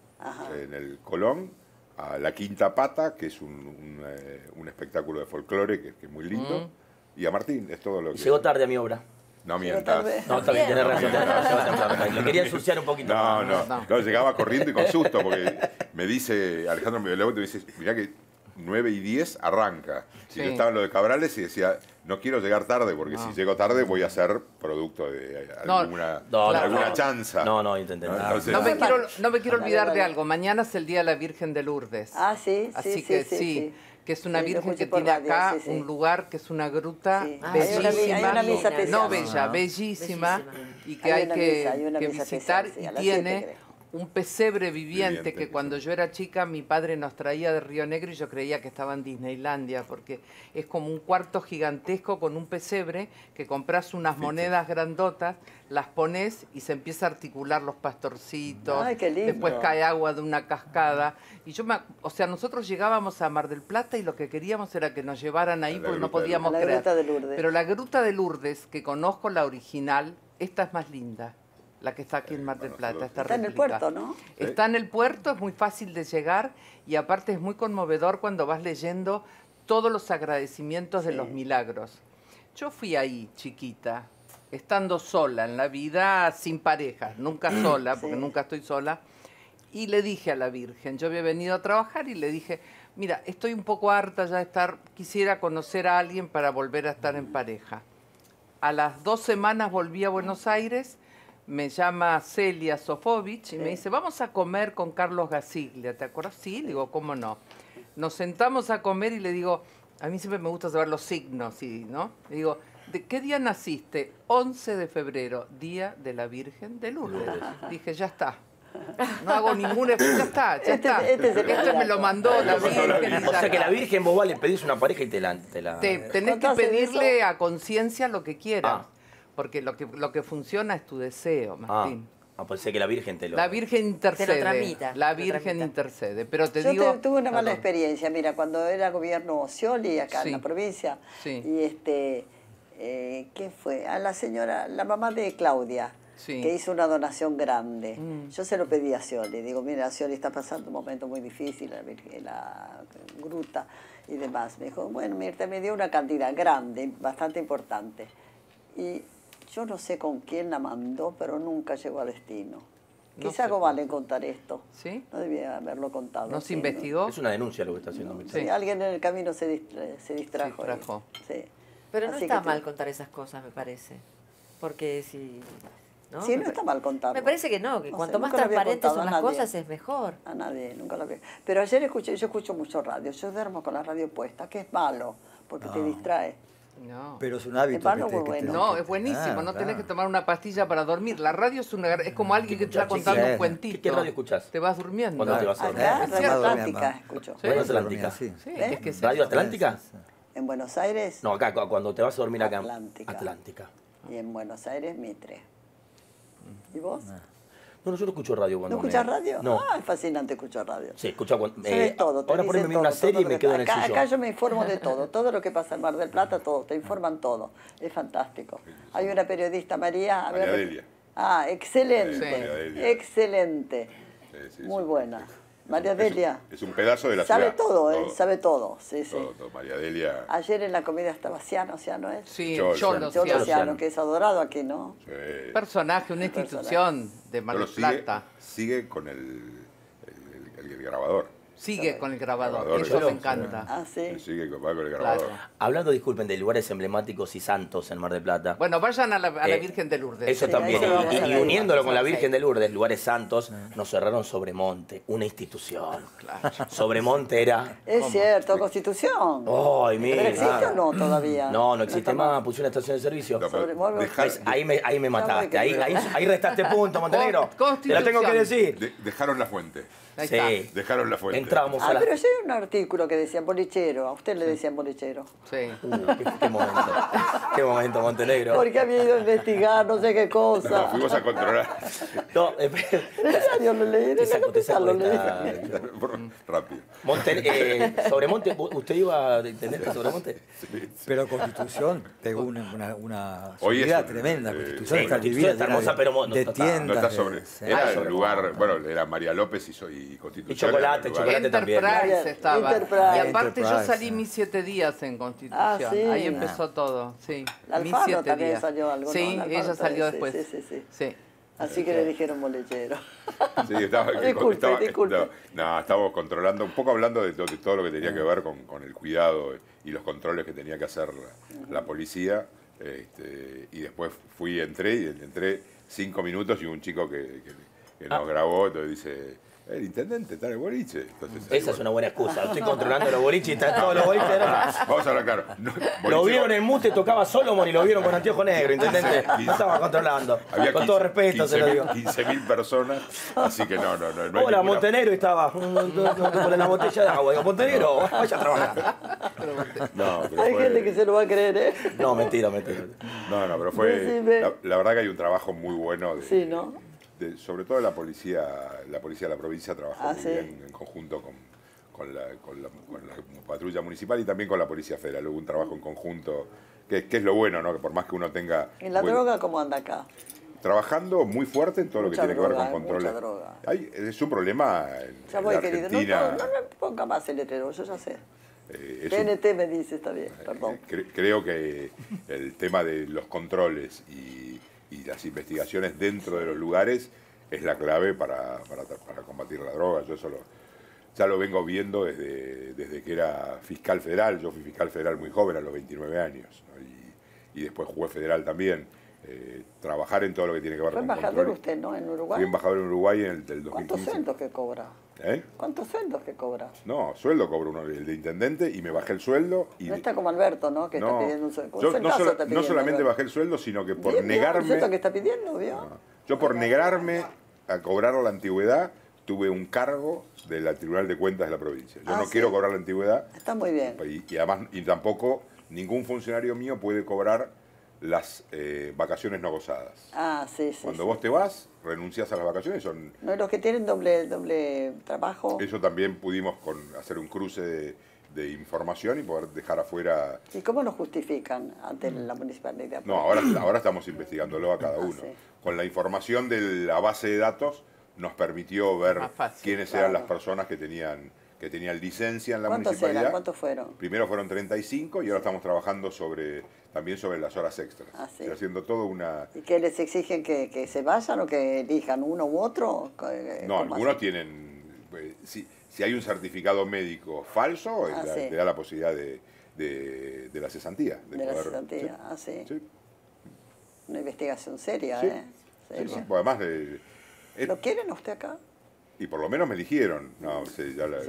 en el Colón, a La Quinta Pata, que es un espectáculo de folclore que es muy lindo, y a Martín, es todo lo que... Llegó tarde a mi obra. No mientas. No, también tenés razón. Lo quería ensuciar un poquito. No, llegaba corriendo y con susto, porque me dice Alejandro, me dice, mirá que 9 y 10 arranca. Si yo estaba en lo de Cabrales y decía... No quiero llegar tarde, porque si llego tarde voy a ser producto de alguna chanza. No, intenté. No me quiero olvidar de algo. Mañana es el Día de la Virgen de Lourdes. Ah, sí. Así que sí. Que es una virgen que tiene acá un lugar que es una gruta bellísima. Hay una misa bellísima. Y que hay que visitar. Y tiene un pesebre viviente que cuando yo era chica mi padre nos traía de Río Negro y yo creía que estaba en Disneylandia, porque es como un cuarto gigantesco con un pesebre que compras unas monedas grandotas, las pones y se empieza a articular los pastorcitos. Ay, qué lindo. Después cae agua de una cascada. Y yo, o sea, nosotros llegábamos a Mar del Plata y lo que queríamos era que nos llevaran ahí porque no podíamos creer. La Gruta de Lourdes. Pero la Gruta de Lourdes, que conozco la original, esta es más linda. La que está aquí en Mar del Plata. Está en el puerto, ¿no? Está en el puerto, es muy fácil de llegar y aparte es muy conmovedor cuando vas leyendo todos los agradecimientos de los milagros. Yo fui ahí, chiquita, estando sola en la vida, sin pareja, nunca sola, porque nunca estoy sola, y le dije a la Virgen, yo había venido a trabajar y le dije, mira, estoy un poco harta ya de estar, quisiera conocer a alguien para volver a estar en pareja. A las 2 semanas volví a Buenos Aires. Me llama Celia Sofovich y me dice, vamos a comer con Carlos Gasiglia, ¿te acuerdas? Sí, digo, ¿cómo no? Nos sentamos a comer y le digo, a mí siempre me gusta saber los signos, ¿sí, no? Le digo, ¿de qué día naciste? 11 de febrero, día de la Virgen de Lourdes. Dije, ya está. No hago ninguna... Ya está, ya está. Este me lo mandó la Virgen. O sea que la Virgen vos le pedís una pareja y te la... Tenés que pedirle a conciencia lo que quieras. Porque lo que funciona es tu deseo, Martín. Pues sé que la Virgen te lo... La Virgen intercede. Te lo tramita. La Virgen intercede. Pero te digo... Yo tuve una mala experiencia. Mira, cuando era gobierno Scioli, acá en la provincia, y ¿qué fue? A la señora, la mamá de Claudia, que hizo una donación grande. Yo se lo pedí a Scioli. Digo, mira, Scioli está pasando un momento muy difícil, la Gruta y demás. Me dijo, bueno, Mirta, me dio una cantidad grande, bastante importante. Y... Yo no sé con quién la mandó, pero nunca llegó a destino. No quizá algo vale contar esto. ¿Sí? No debía haberlo contado. ¿No se investigó? ¿No? Es una denuncia lo que está haciendo. No. Sí, alguien en el camino se distrajo. Pero no está mal contar esas cosas, me parece. Porque si... ¿no? Sí, no está mal contarlo. Me parece que no, que cuanto más transparentes son las cosas es mejor. A nadie, nunca lo veo. Pero ayer yo escucho mucho radio. Yo duermo con la radio puesta, que es malo, porque te distrae. No. Pero es un hábito. No, es buenísimo. No tenés que tomar una pastilla para dormir. La radio es una... Es como alguien que te está contando un cuentito. ¿Qué radio escuchás? Te vas durmiendo. ¿Cuándo te vas a dormir? Radio Atlántica escucho. ¿Radio Atlántica? Sí. ¿Radio Atlántica? ¿En Buenos Aires? No, acá, cuando te vas a dormir acá. Atlántica. Y en Buenos Aires, Mitre. ¿Y vos? No, yo no escucho radio cuando... ¿No escuchas radio? No. Ah, es fascinante escuchar radio. Sí, escucho cuando... Sabes todo. Ahora poneme una serie y me quedo en el sillón. Acá yo me informo de todo. Todo lo que pasa en Mar del Plata, todo. Te informan todo. Es fantástico. Hay una periodista, María... Adelia. Ah, excelente. Excelente. Muy buena. María Delia. Es un pedazo de la ciudad. Sabe todo, ¿eh? Sabe todo. Sí, sí. Todo, María Delia. Ayer en la comida estaba Ciano, ¿Ciano es? Sí, Cholo Ciano, que es adorado aquí, ¿no? Sí. Personaje, una institución de Mar del Plata. Sigue con el grabador. Sigue con el grabador, eso me encanta. Ah, sí. Sigue con el grabador. Hablando, disculpen, de lugares emblemáticos y santos en Mar del Plata. Bueno, vayan a la Virgen de Lourdes. Eso también. Y uniéndolo con la Virgen de Lourdes, lugares santos, nos cerraron Sobremonte, una institución. Sobremonte era... Es cierto, Constitución. Ay, mira. ¿Pero existe o no todavía? No, no existe más. Puse una estación de servicio. Ahí me mataste. Ahí restaste punto, Montenegro. Te lo tengo que decir. Dejaron la fuente. Sí. Dejaron la fuente. Entramos a la... pero yo hay un artículo que decían bolichero. A usted le decían bolichero. Sí. Qué momento. Qué momento, Montenegro. Porque había ido a investigar, no sé qué cosa. No, fuimos a controlar. No, yo lo leí. Rápido. Sobremonte, ¿usted iba a entender que Sobremonte? Sí. Pero Constitución pegó una ciudad tremenda. Constitución está divina, está hermosa, pero no está sobre... Era el lugar, bueno, era María López y Constitución. Y Chocolate también. Enterprise estaba. Y aparte yo salí mis 7 días en Constitución. Ah, sí. Ahí empezó todo. Sí. Mis 7 días. Salió algo, sí, ¿no? Ella salió después. Sí. Así que le dijeron molechero. Sí, disculpe. No, estábamos controlando, un poco hablando de todo lo que tenía que ver con el cuidado y los controles que tenía que hacer la policía. Y después entré 5 minutos y un chico que nos grabó, entonces dice... El intendente está en el boliche. Entonces, esa es una buena excusa. Estoy controlando los boliches y están todos los boliches. Vamos a arrancar. No, lo vieron en Mute, tocaba Solomon y lo vieron con anteojo negro, intendente. No estaba controlando. Había con 15, todo respeto, 15, se lo digo. 15.000 personas, así que no. Hola, ninguna... Montenegro estaba con la botella de agua. Digo, Montenegro, vaya a trabajar. No, pero hay gente que se lo va a creer, ¿eh? No, mentira. No, pero fue... La verdad que hay un trabajo muy bueno de... Sí, ¿no? Sobre todo la policía de la provincia trabajó muy bien en conjunto con la patrulla municipal y también con la policía federal. Hubo un trabajo en conjunto, que es lo bueno, ¿no? Que por más que uno tenga... ¿En la droga cómo anda acá? Trabajando muy fuerte en todo mucha lo que droga, tiene que ver con controles. Es un problema en la Argentina. No me ponga más el letrero, yo ya sé. TNT me dice, está bien, perdón. Creo que el tema de los controles y las investigaciones dentro de los lugares es la clave para combatir la droga. Yo eso ya lo vengo viendo desde que era fiscal federal. Yo fui fiscal federal muy joven, a los 29 años, ¿no? Y después jugué federal también. Trabajar en todo lo que tiene que ver con control. ¿Fue embajador usted, no? ¿En Uruguay? Fui embajador en Uruguay en el 2015. ¿Cuántos sueldos que cobra? ¿Eh? ¿Cuántos sueldos que cobra? No, sueldo cobro uno, el de intendente, y me bajé el sueldo. Y no está como Alberto, ¿no? Que no, está pidiendo un sueldo. Yo, no solamente bajé el sueldo, sino que por negarme... ¿Es que está pidiendo, vio? No. Yo por negarme a cobrar la antigüedad, tuve un cargo de la Tribunal de Cuentas de la provincia. Yo no quiero cobrar la antigüedad. Está muy bien. Y además, y tampoco ningún funcionario mío puede cobrar las vacaciones no gozadas. Cuando vos te vas, renuncias a las vacaciones. Son... No, los que tienen doble trabajo. Eso también pudimos hacer un cruce de información y poder dejar afuera... ¿Y cómo lo justifican ante la municipalidad? No, ahora estamos investigándolo a cada uno. Con la información de la base de datos nos permitió ver quiénes eran las personas que tenían licencia en la municipalidad. ¿Cuántos fueron? Primero fueron 35 y ahora estamos trabajando también sobre las horas extras. Estoy haciendo todo una... ¿Y qué les exigen? ¿Que se vayan o que elijan uno u otro? No, algunos tienen... Si hay un certificado médico falso, te da la posibilidad de la cesantía. De la cesantía, sí. Una investigación seria, Sí. Además... ¿Lo quieren usted acá? Y por lo menos me eligieron. No,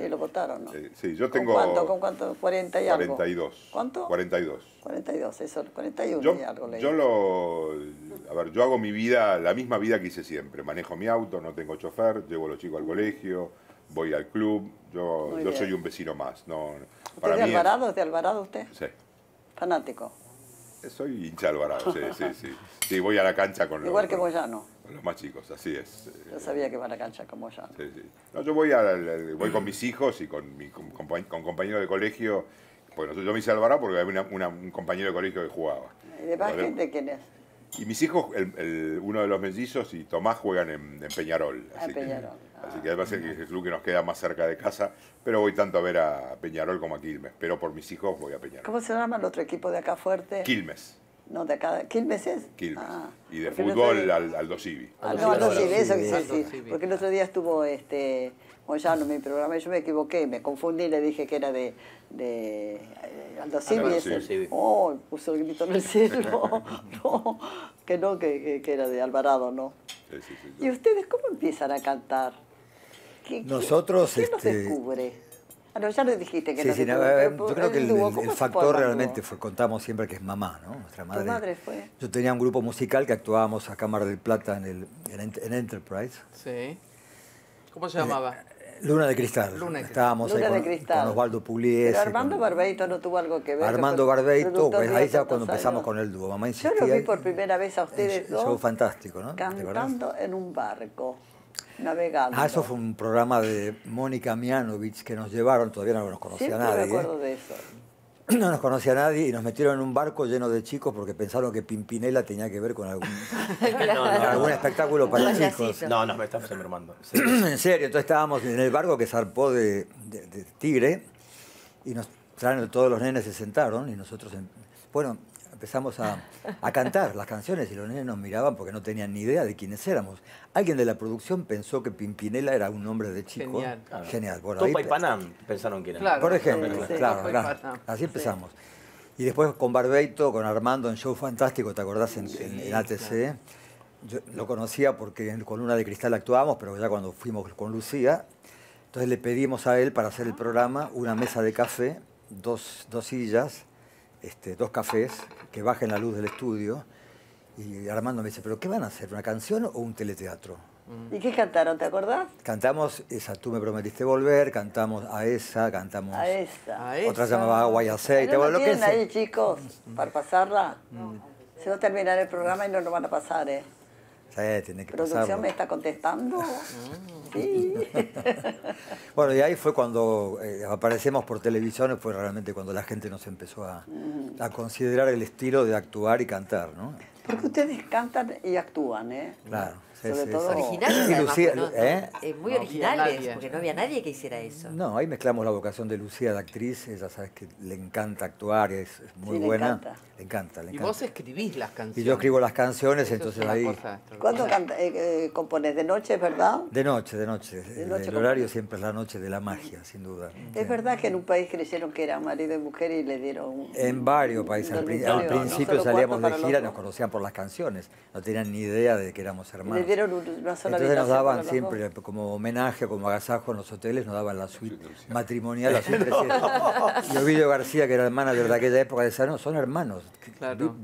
lo votaron, ¿no? Sí, yo tengo... ¿Con cuánto? 40 y algo. 42. ¿Cuánto? 42, eso, 41 y algo leí. Yo hago mi vida, la misma vida que hice siempre. Manejo mi auto, no tengo chofer, llevo a los chicos al colegio, voy al club. Yo soy un vecino más. ¿Usted es de Alvarado? ¿Es de Alvarado usted? Sí. ¿Fanático? Soy hincha Alvarado, sí. Sí, voy a la cancha con los... Igual que Moyano. Con los más chicos, así es. Yo sabía que iba a la cancha con Moyano. Sí. No, yo voy con mis hijos y con compañeros de colegio. Bueno, yo me hice Alvarado porque había un compañero de colegio que jugaba. ¿Y de más gente quién es? Y mis hijos, uno de los mellizos y Tomás juegan en Peñarol. Así que además es el club que nos queda más cerca de casa, pero voy tanto a ver a Peñarol como a Quilmes. Pero por mis hijos voy a Peñarol. ¿Cómo se llama el otro equipo de acá fuerte? Quilmes. No, de acá. ¿Quilmes es? Quilmes. Y de fútbol Aldo Civi. Aldo Civi, eso quise decir. Porque el otro día estuvo Moyano en mi programa y yo me equivoqué, me confundí y le dije que era de Aldo Civi. Oh, puso el grito en el cielo. Que era de Alvarado, ¿no? Sí. ¿Y ustedes cómo empiezan a cantar? Nosotros... ¿Qué nos descubre? Ya lo dijiste que yo creo que el factor realmente fue, contamos siempre que es mamá, ¿no? Nuestra madre. ¿Tu madre fue? Yo tenía un grupo musical que actuábamos acá en Mar del Plata en Enterprise. Sí. ¿Cómo se llamaba? Luna de Cristal. Estábamos Luna ahí con Osvaldo Pugliese. Pero Armando Barbeito no tuvo algo que ver. Armando Barbeito, pues ahí ya cuando empezamos con el dúo. Mamá insistía. Yo lo vi por primera vez a ustedes dos. Show fantástico, ¿no? Cantando en un barco. Navegando. Eso fue un programa de Mónica Mianovich que nos llevaron, todavía no nos conocía nadie. Me acuerdo de eso. No nos conocía nadie y nos metieron en un barco lleno de chicos porque pensaron que Pimpinela tenía que ver con algún espectáculo para chicos. No, me estamos enfermando. En serio, entonces estábamos en el barco que zarpó de Tigre y todos los nenes se sentaron y nosotros, empezamos a cantar las canciones y los nenes nos miraban porque no tenían ni idea de quiénes éramos. Alguien de la producción pensó que Pimpinela era un nombre de chico. Genial. Claro. Genial. Por ahí, Topa y Panam pensaron que era. Claro, por ejemplo, claro. Así empezamos. Sí. Y después con Barbeito, con Armando en Show Fantástico, ¿te acordás? En ATC. Claro. Yo lo conocía porque en Columna de Cristal actuábamos, pero ya cuando fuimos con Lucía, entonces le pedimos a él para hacer el programa una mesa de café, dos sillas, dos cafés que bajen la luz del estudio. Y Armando me dice, ¿pero qué van a hacer? ¿Una canción o un teleteatro? ¿Y qué cantaron? ¿Te acordás? Cantamos esa Tú me prometiste volver, cantamos a esa, cantamos... A esa. Otra llamaba Guay Aceite. ¿No lo tienen ahí, chicos, para pasarla? Se va a terminar el programa y no lo van a pasar, ¿eh? Sí, tiene que pasarlo. ¿Producción me está contestando? Sí. Bueno, y ahí fue cuando aparecemos por televisión, fue realmente cuando la gente nos empezó a considerar el estilo de actuar y cantar, ¿no? Porque ustedes cantan y actúan, ¿eh? Claro. Sí, sobre todo... Originales, además, Lucía, no, muy originales, porque no había nadie que hiciera eso. No, ahí mezclamos la vocación de Lucía de actriz, ella sabes que le encanta actuar, es muy buena. Le encanta. Y vos escribís las canciones. Y yo escribo las canciones, eso entonces ahí... ¿Cuándo componés? ¿De noche, verdad? De noche, de noche. El horario siempre es la noche de la magia, sin duda. ¿Es verdad que en un país creyeron que era marido y mujer y le dieron...? En varios países. Al principio salíamos de gira, nos conocían por las canciones. No tenían ni idea de que éramos hermanos. Entonces nos daban siempre, como homenaje, como agasajo en los hoteles, nos daban la suite matrimonial, la suite 300. Y Ovidio García, que era el manager de aquella época, decía, no, son hermanos,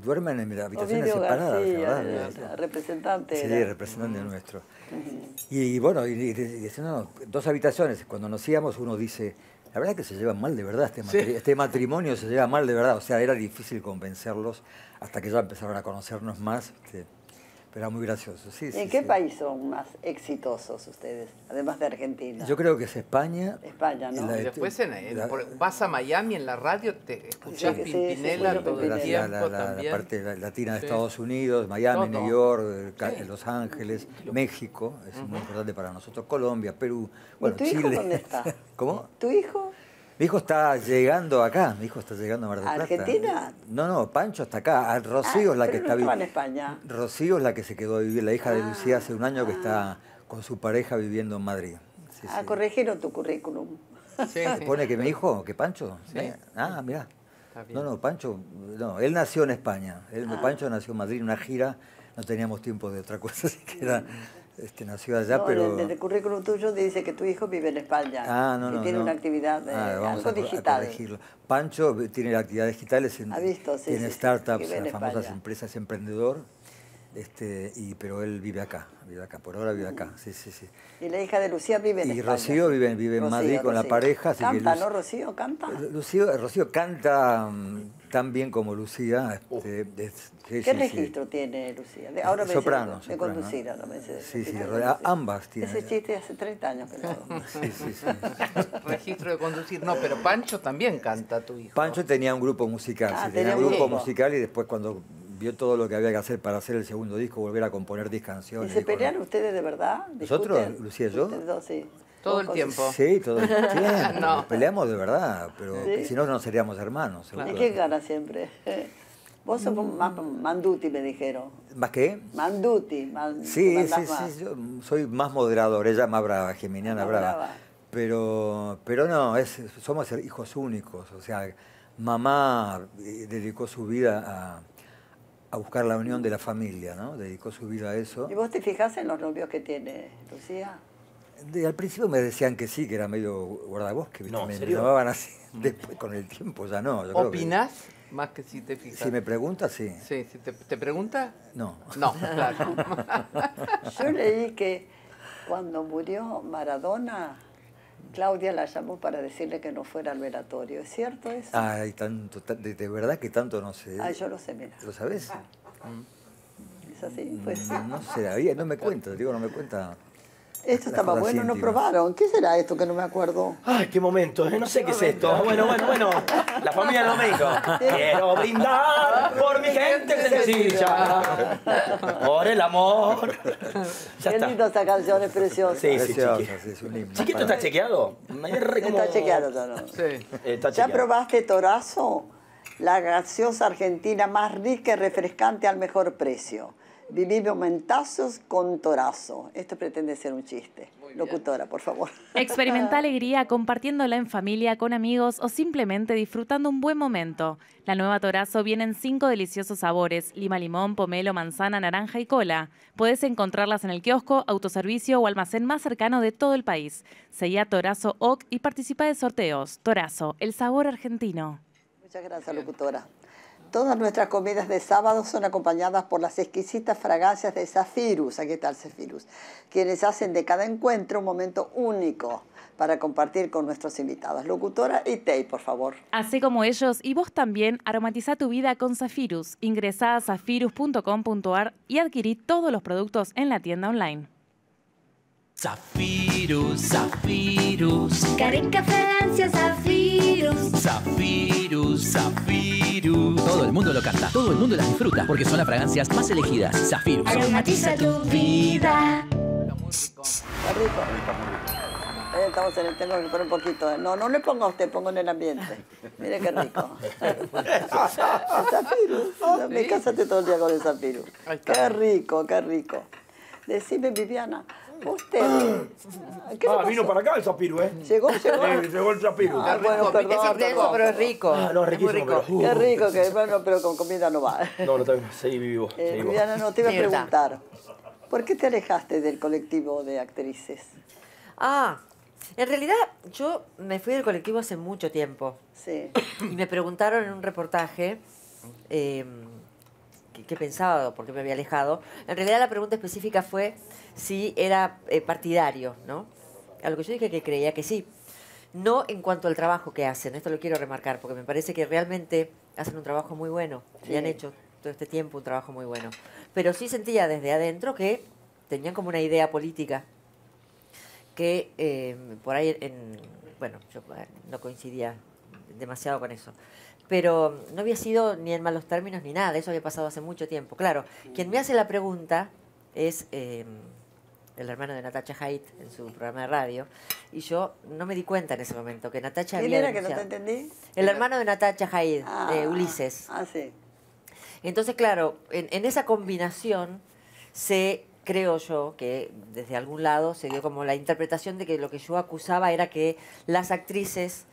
duermen en habitaciones separadas. García, representante. Sí, representante nuestro. Y bueno, dos habitaciones. Cuando nos íbamos uno dice, la verdad es que se llevan mal de verdad, este matrimonio se lleva mal de verdad. O sea, era difícil convencerlos hasta que ya empezaron a conocernos más. Pero muy gracioso, sí. ¿En qué país son más exitosos ustedes, además de Argentina? Yo creo que es España. España, ¿no? Y después vas a Miami en la radio, te escuchás Pimpinela todo el tiempo. La parte latina de Estados Unidos, Miami, New York, Los Ángeles, México, es muy importante para nosotros, Colombia, Perú, bueno, Chile. ¿Y tu hijo dónde está? ¿Cómo? ¿Tu hijo? Mi hijo está llegando acá, mi hijo está llegando a Mar del Plata. ¿Argentina? No, no, Pancho está acá. Rocío es la que está viviendo. Rocío es la que se quedó a vivir, la hija de Lucía hace un año que está con su pareja viviendo en Madrid. Sí, corrigieron tu currículum. Sí, ¿se pone que mi hijo, que Pancho? Sí. Ah, mirá. No, no, Pancho, no, él nació en España. Pancho nació en Madrid en una gira, no teníamos tiempo de otra cosa, así que era... nació allá, no, pero... En el currículum tuyo dice que tu hijo vive en España. Ah, no, no, tiene una actividad, algo digital. Pancho tiene actividades digitales en startups, en famosas empresas, emprendedor, pero él vive acá, por ahora vive acá, sí. Y la hija de Lucía vive en España. Y Rocío vive en Madrid con la pareja. Así canta, que Rocío canta. Rocío canta... tan bien como Lucía. ¿Qué registro tiene Lucía? Ahora soprano. De conducida, no me sé. Sí, ambas tienen. Ese chiste hace 30 años que lo registro de conducir. No, pero Pancho también canta, tu hijo. Pancho tenía un grupo musical. Tenía un grupo musical y después cuando vio todo lo que había que hacer para hacer el segundo disco, volver a componer 10 canciones. ¿Y se pelean ustedes de verdad? ¿Nosotros, Lucía y yo? Ustedes dos, sí. Todo el tiempo. Sí, todo el tiempo. Nos peleamos de verdad, pero si no, no seríamos hermanos. ¿Y quién gana siempre? Vos sos más Manduti, me dijeron. ¿Más qué? Manduti. Sí, yo soy más moderador, ella más brava, geminiana brava. Pero no, somos hijos únicos. O sea, mamá dedicó su vida a buscar la unión de la familia, ¿no? Dedicó su vida a eso. ¿Y vos te fijás en los novios que tiene Lucía? Al principio me decían que sí, que era medio guardabosque, no, me llamaban así. Después, con el tiempo, ya no. ¿Opinás más que si te fijas? Si me preguntas, sí. Sí, si te preguntas, no. No, claro. Yo leí que cuando murió Maradona, Claudia la llamó para decirle que no fuera al velatorio. ¿Es cierto eso? Ay, de verdad que tanto no sé. Ay, yo lo sé, mira. ¿Lo sabés? ¿Es así? Pues. No sé, no me cuenta, digo, no me cuenta... Esto estaba bueno, no probaron. ¿Qué será esto que no me acuerdo? Ay, qué momento, no sé qué es esto. Bueno. La familia del domingo. Quiero brindar por mi gente que sencilla. Por el amor. Qué linda esta canción, es preciosa. Sí. Chiquito, ¿está chequeado? Está chequeado ya, ¿no? Sí. ¿Ya probaste Torazo? La gaseosa argentina más rica y refrescante al mejor precio. Vivir momentazos con torazo. Esto pretende ser un chiste. Locutora, por favor. Experimenta alegría compartiéndola en familia, con amigos o simplemente disfrutando un buen momento. La nueva Torazo viene en 5 deliciosos sabores: lima limón, pomelo, manzana, naranja y cola. Podés encontrarlas en el kiosco, autoservicio o almacén más cercano de todo el país. Seguía Torazo OC y participa de sorteos. Torazo, el sabor argentino. Muchas gracias, locutora. Todas nuestras comidas de sábado son acompañadas por las exquisitas fragancias de Zafirus. Aquí está el Zafirus, quienes hacen de cada encuentro un momento único para compartir con nuestros invitados. Locutora y Tei, por favor. Así como ellos y vos también, aromatiza tu vida con Zafirus. Ingresá a zafirus.com.ar y adquirí todos los productos en la tienda online. Zafirus, Zafirus. Carenca fragancia, Zafirus. Zafirus, Zafirus. Todo el mundo lo canta, todo el mundo las disfruta, porque son las fragancias más elegidas. Zafirus. Aromatiza tu vida. Está rico. Estamos en el tema que poner un poquito. No, no le pongo a usted, pongo en el ambiente. Mire qué rico. Zafirus. Me casaste todo el día con el Zafirus. Qué rico, qué rico. Decime, Viviana. Usted. Vino para acá el Zafirus, ¿eh? Llegó el Zafirus. Ah, bueno, perdón, pero es rico. Ah, no, es muy rico. Pero, qué rico, que bueno, pero con comida no va. No, no, seguí vivo. Viviana, no, te iba a preguntar, ¿por qué te alejaste del colectivo de actrices? Ah, en realidad yo me fui del colectivo hace mucho tiempo. Sí. Y me preguntaron en un reportaje... ¿Qué pensaba? ¿Por qué me había alejado? En realidad la pregunta específica fue si era partidario, ¿no? A lo que yo dije que creía que sí. No en cuanto al trabajo que hacen, esto lo quiero remarcar, porque me parece que realmente hacen un trabajo muy bueno. Sí. Y han hecho todo este tiempo un trabajo muy bueno. Pero sí sentía desde adentro que tenían como una idea política que por ahí, bueno, yo no coincidía demasiado con eso. Pero no había sido ni en malos términos ni nada, eso había pasado hace mucho tiempo. Claro, quien me hace la pregunta es el hermano de Natacha Haidt en su programa de radio, y yo no me di cuenta en ese momento que Natacha había denunciado. ¿Quién era que no te entendí? El hermano de Natacha Haidt, Ulises. Ah, sí. Entonces, claro, en esa combinación se... Creo yo que desde algún lado se dio como la interpretación de que lo que yo acusaba era que las actrices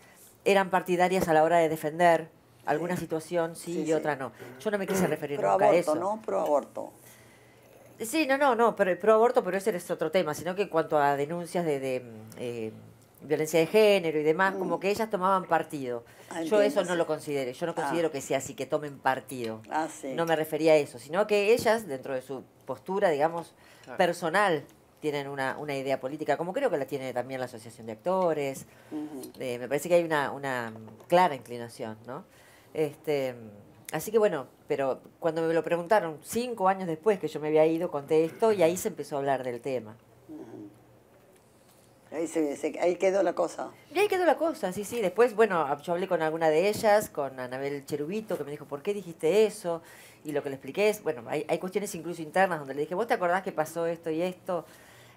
eran partidarias a la hora de defender alguna situación, sí, y otra no. Yo no me quise referir nunca a eso. Pro aborto, ¿no? Pro aborto. Sí, no, pro aborto, pero ese es otro tema, sino que en cuanto a denuncias de violencia de género y demás, como que ellas tomaban partido. Yo eso no lo considero, yo no considero que sea así, que tomen partido. Ah, sí. No me refería a eso, sino que ellas, dentro de su postura, digamos, personal, tienen una idea política, como creo que la tiene también la Asociación de Actores. Me parece que hay una clara inclinación, ¿no? Así que bueno, pero cuando me lo preguntaron 5 años después que yo me había ido, conté esto y ahí se empezó a hablar del tema. Ahí quedó la cosa. Y ahí quedó la cosa, sí. Después, bueno, yo hablé con alguna de ellas, con Anabel Cherubito, que me dijo, ¿por qué dijiste eso? Y lo que le expliqué es, bueno, hay cuestiones incluso internas donde le dije, ¿vos te acordás que pasó esto y esto?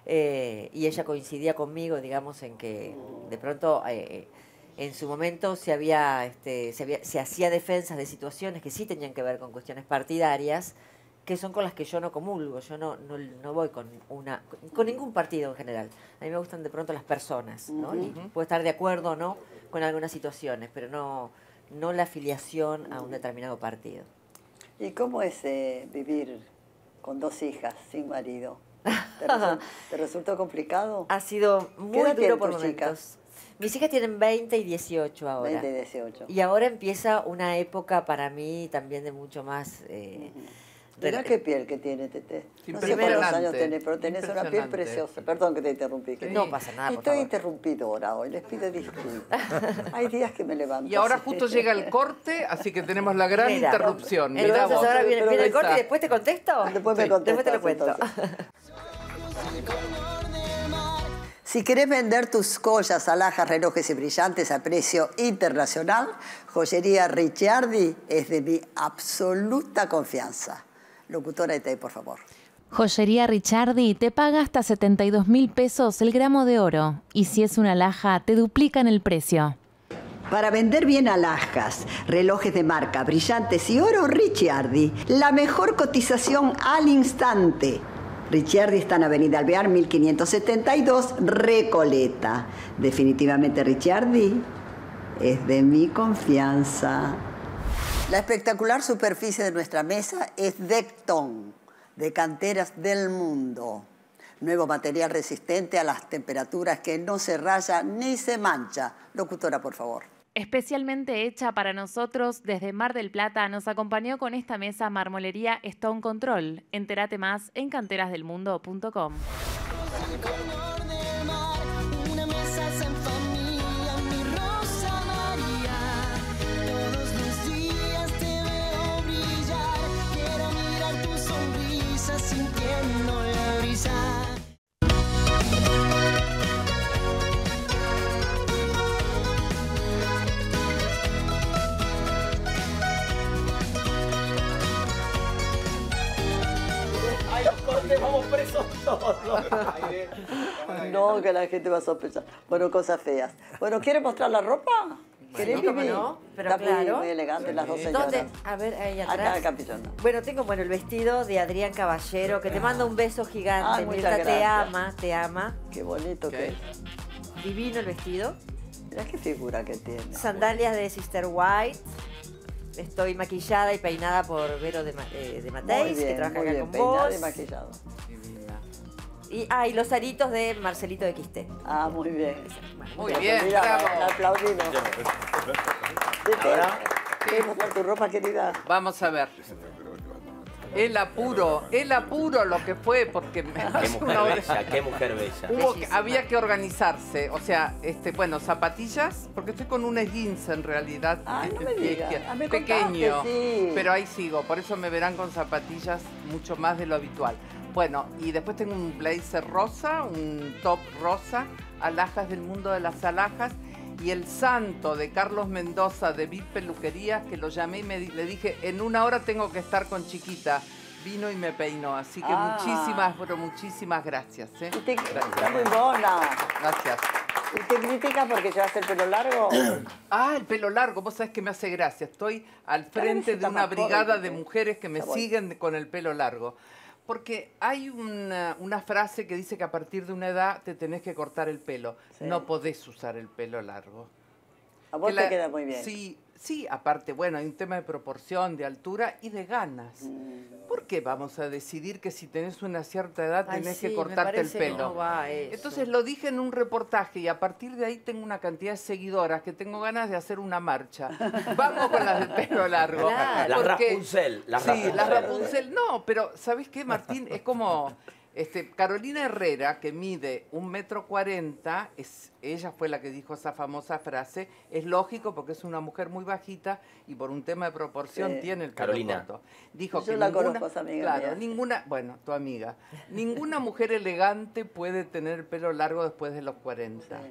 Y ella coincidía conmigo, digamos, en que de pronto en su momento se hacía defensas de situaciones que sí tenían que ver con cuestiones partidarias, que son con las que yo no comulgo, yo no voy con ningún partido en general. A mí me gustan de pronto las personas, ¿no? Y puedo estar de acuerdo o no con algunas situaciones, pero no la afiliación a un determinado partido. ¿Y cómo es vivir con 2 hijas, sin marido? ¿Te resultó complicado? Ha sido muy duro por momentos. Mis hijas tienen 20 y 18 ahora. 20 y 18. Y ahora empieza una época para mí también de mucho más... Mirá qué piel que tiene, Teté. No sé cuántos años tenés, pero tenés una piel preciosa. Perdón que te interrumpí. Sí. No pasa nada, por favor. Estoy interrumpidora hoy, les pido disculpas. Hay días que me levanto. Y ahora justo llega el corte, así que tenemos la gran interrupción. Mirá vos. Ahora viene el corte y después te contesto. Después me contesto. Después te lo cuento. Si querés vender tus joyas, alhajas, relojes y brillantes a precio internacional, Joyería Ricciardi es de mi absoluta confianza. Locutora Teté, por favor. Joyería Ricciardi te paga hasta 72.000 pesos el gramo de oro, y si es una alhaja te duplican el precio. Para vender bien alhajas, relojes de marca, brillantes y oro, Ricciardi. La mejor cotización al instante. Ricciardi está en Avenida Alvear, 1572, Recoleta. Definitivamente Ricciardi es de mi confianza. La espectacular superficie de nuestra mesa es Decton, de canteras del mundo. Nuevo material resistente a las temperaturas que no se raya ni se mancha. Locutora, por favor. Especialmente hecha para nosotros desde Mar del Plata, nos acompañó con esta mesa Marmolería Stone Control. Entérate más en canterasdelmundo.com. Vamos presos todos. No, que la gente va a sospechar. Bueno, cosas feas. Bueno, ¿quiere mostrar la ropa? ¿Querés vivir? No, pero está claro. Muy elegante, sí. Las dos señoras. ¿Dónde? A ver, ahí atrás. Acá, bueno, tengo el vestido de Adrián Caballero, que te manda un beso gigante. Ah, Mirta, te ama, te ama. Qué bonito que es. Divino el vestido. Mirá qué figura que tiene. Sandalias de Sister White. Estoy maquillada y peinada por Vero de Mateis, que trabaja acá con vos. Peinada y maquillado. Y los aritos de Marcelito de Quisté. Ah, muy bien. Muy bien, mira, aplaudimos. Ahora, ¿qué vamos con tu ropa, querida? Vamos a ver. El apuro lo que fue, porque... Qué mujer bella, qué mujer bella. Había que organizarse, o sea, bueno, zapatillas, porque estoy con un esguince en realidad. Ah, no me digas. Pequeño, sí. Pero ahí sigo, por eso me verán con zapatillas mucho más de lo habitual. Bueno, y después tengo un blazer rosa, un top rosa, alhajas del mundo de las alhajas, y el santo de Carlos Mendoza de VIP Peluquerías, que lo llamé y le dije, en una hora tengo que estar con Chiquita. Vino y me peinó, así que muchísimas gracias. Está muy buena. Gracias. ¿Y te criticas porque llevas el pelo largo? Ah, el pelo largo, vos sabés que me hace gracia. Estoy al frente de una brigada de mujeres que me siguen con el pelo largo. Porque hay una frase que dice que a partir de una edad te tenés que cortar el pelo. Sí. No podés usar el pelo largo. A vos te queda muy bien. Sí, sí, aparte, bueno, hay un tema de proporción, de altura y de ganas. Mm. ¿Por qué vamos a decidir que si tenés una cierta edad tenés que cortarte el pelo? No va eso. Entonces lo dije en un reportaje y a partir de ahí tengo una cantidad de seguidoras que tengo ganas de hacer una marcha. Vamos con las del pelo largo. Claro. Las Rapunzel. Las Rapunzel. No, pero ¿sabés qué, Martín? Es como... Carolina Herrera, que mide 1,40 m, ella fue la que dijo esa famosa frase. Es lógico porque es una mujer muy bajita y por un tema de proporción tiene el pelo corto. Dijo que la conozco, amiga. Claro, ninguna, bueno, tu amiga. Ninguna mujer elegante puede tener el pelo largo después de los 40. Sí.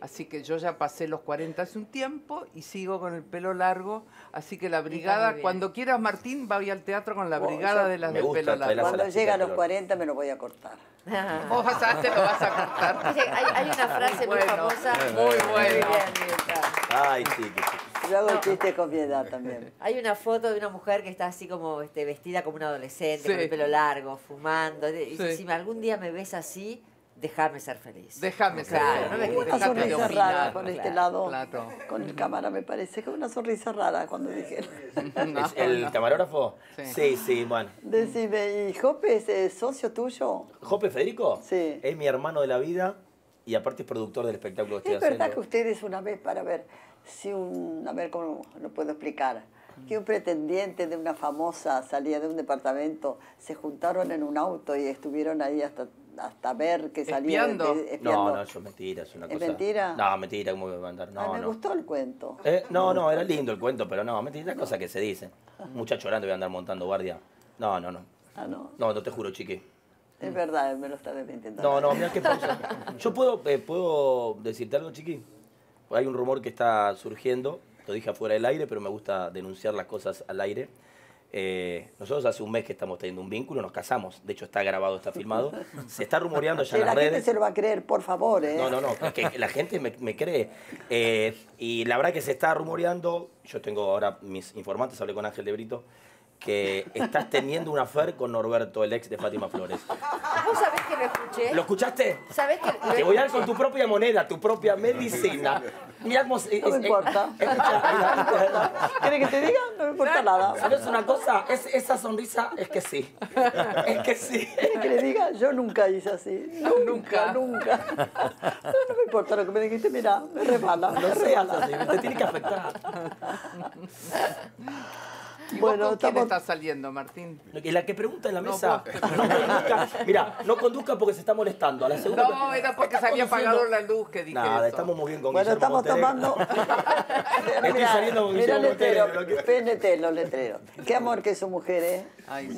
Así que yo ya pasé los 40 hace un tiempo y sigo con el pelo largo. Así que la brigada, cuando quieras, Martín, va al teatro con la brigada de las del pelo largo. Cuando llegue a los 40 me lo voy a cortar. Vos te lo vas a cortar. Hay una frase muy famosa. Muy buena. Ay, sí, yo hago el chiste con mi edad también. Hay una foto de una mujer que está así como vestida como una adolescente, con el pelo largo, fumando. Y dice, si algún día me ves así... Déjame ser feliz. Déjame ser feliz. Una sonrisa rara con este lado. Claro. Con el cámara me parece que una sonrisa rara cuando dijeron. ¿Es el camarógrafo? Sí, sí, sí, bueno. Decime, ¿y Jope es socio tuyo? ¿Jope Federico? Sí. Es mi hermano de la vida y aparte es productor del espectáculo que estoy haciendo. Es verdad que ustedes una vez, para ver si a ver cómo lo puedo explicar, que un pretendiente de una famosa salía de un departamento, se juntaron en un auto y estuvieron ahí hasta ver que salía. ¿Espiando? No, yo mentira, es una cosa. ¿Es mentira? No, mentira, ¿cómo me voy a mandar? No, me gustó el cuento. No, era lindo el cuento, pero no, mentira, cosas que se dicen. Muchacho grande voy a andar montando guardia. No. Ah, no. No, te juro, chiqui. Es verdad, me lo estás mintiendo. No, mirá qué pasa. Yo puedo decirte algo, chiqui. Hay un rumor que está surgiendo, lo dije afuera del aire, pero me gusta denunciar las cosas al aire. Nosotros hace un mes que estamos teniendo un vínculo, nos casamos, de hecho está grabado, está filmado, se está rumoreando ya en las redes. La gente se lo va a creer, por favor. No, que la gente me cree. Y la verdad que se está rumoreando, yo tengo ahora mis informantes, hablé con Ángel de Brito, que estás teniendo una affair con Norberto, el ex de Fátima Flores. ¿Vos sabés que lo escuché? ¿Lo escuchaste? ¿Sabés que te voy a dar con tu propia moneda, tu propia medicina? Mirá cómo... No me importa. ¿Quieres que te diga? No me importa nada. ¿Sabes una cosa? Esa sonrisa es que sí. Es que sí. ¿Quieres que le diga? Yo nunca hice así. Nunca. No me importa lo que me dijiste. Mirá, me resbala. No seas así. Te tiene que afectar. ¿Y bueno, vos con quién estás saliendo, Martín? La que pregunta en la mesa. No conduzca. Mirá, no conduzca porque se está molestando. A la segunda, no, era porque se había apagado la luz que dije. Nada, eso. Estamos muy bien con Guillermo Montenegro. Bueno, estamos tomando... Estoy saliendo con Guillermo Montenegro. PNT, los letreros. Qué amor que es su mujer, ¿eh? Ay,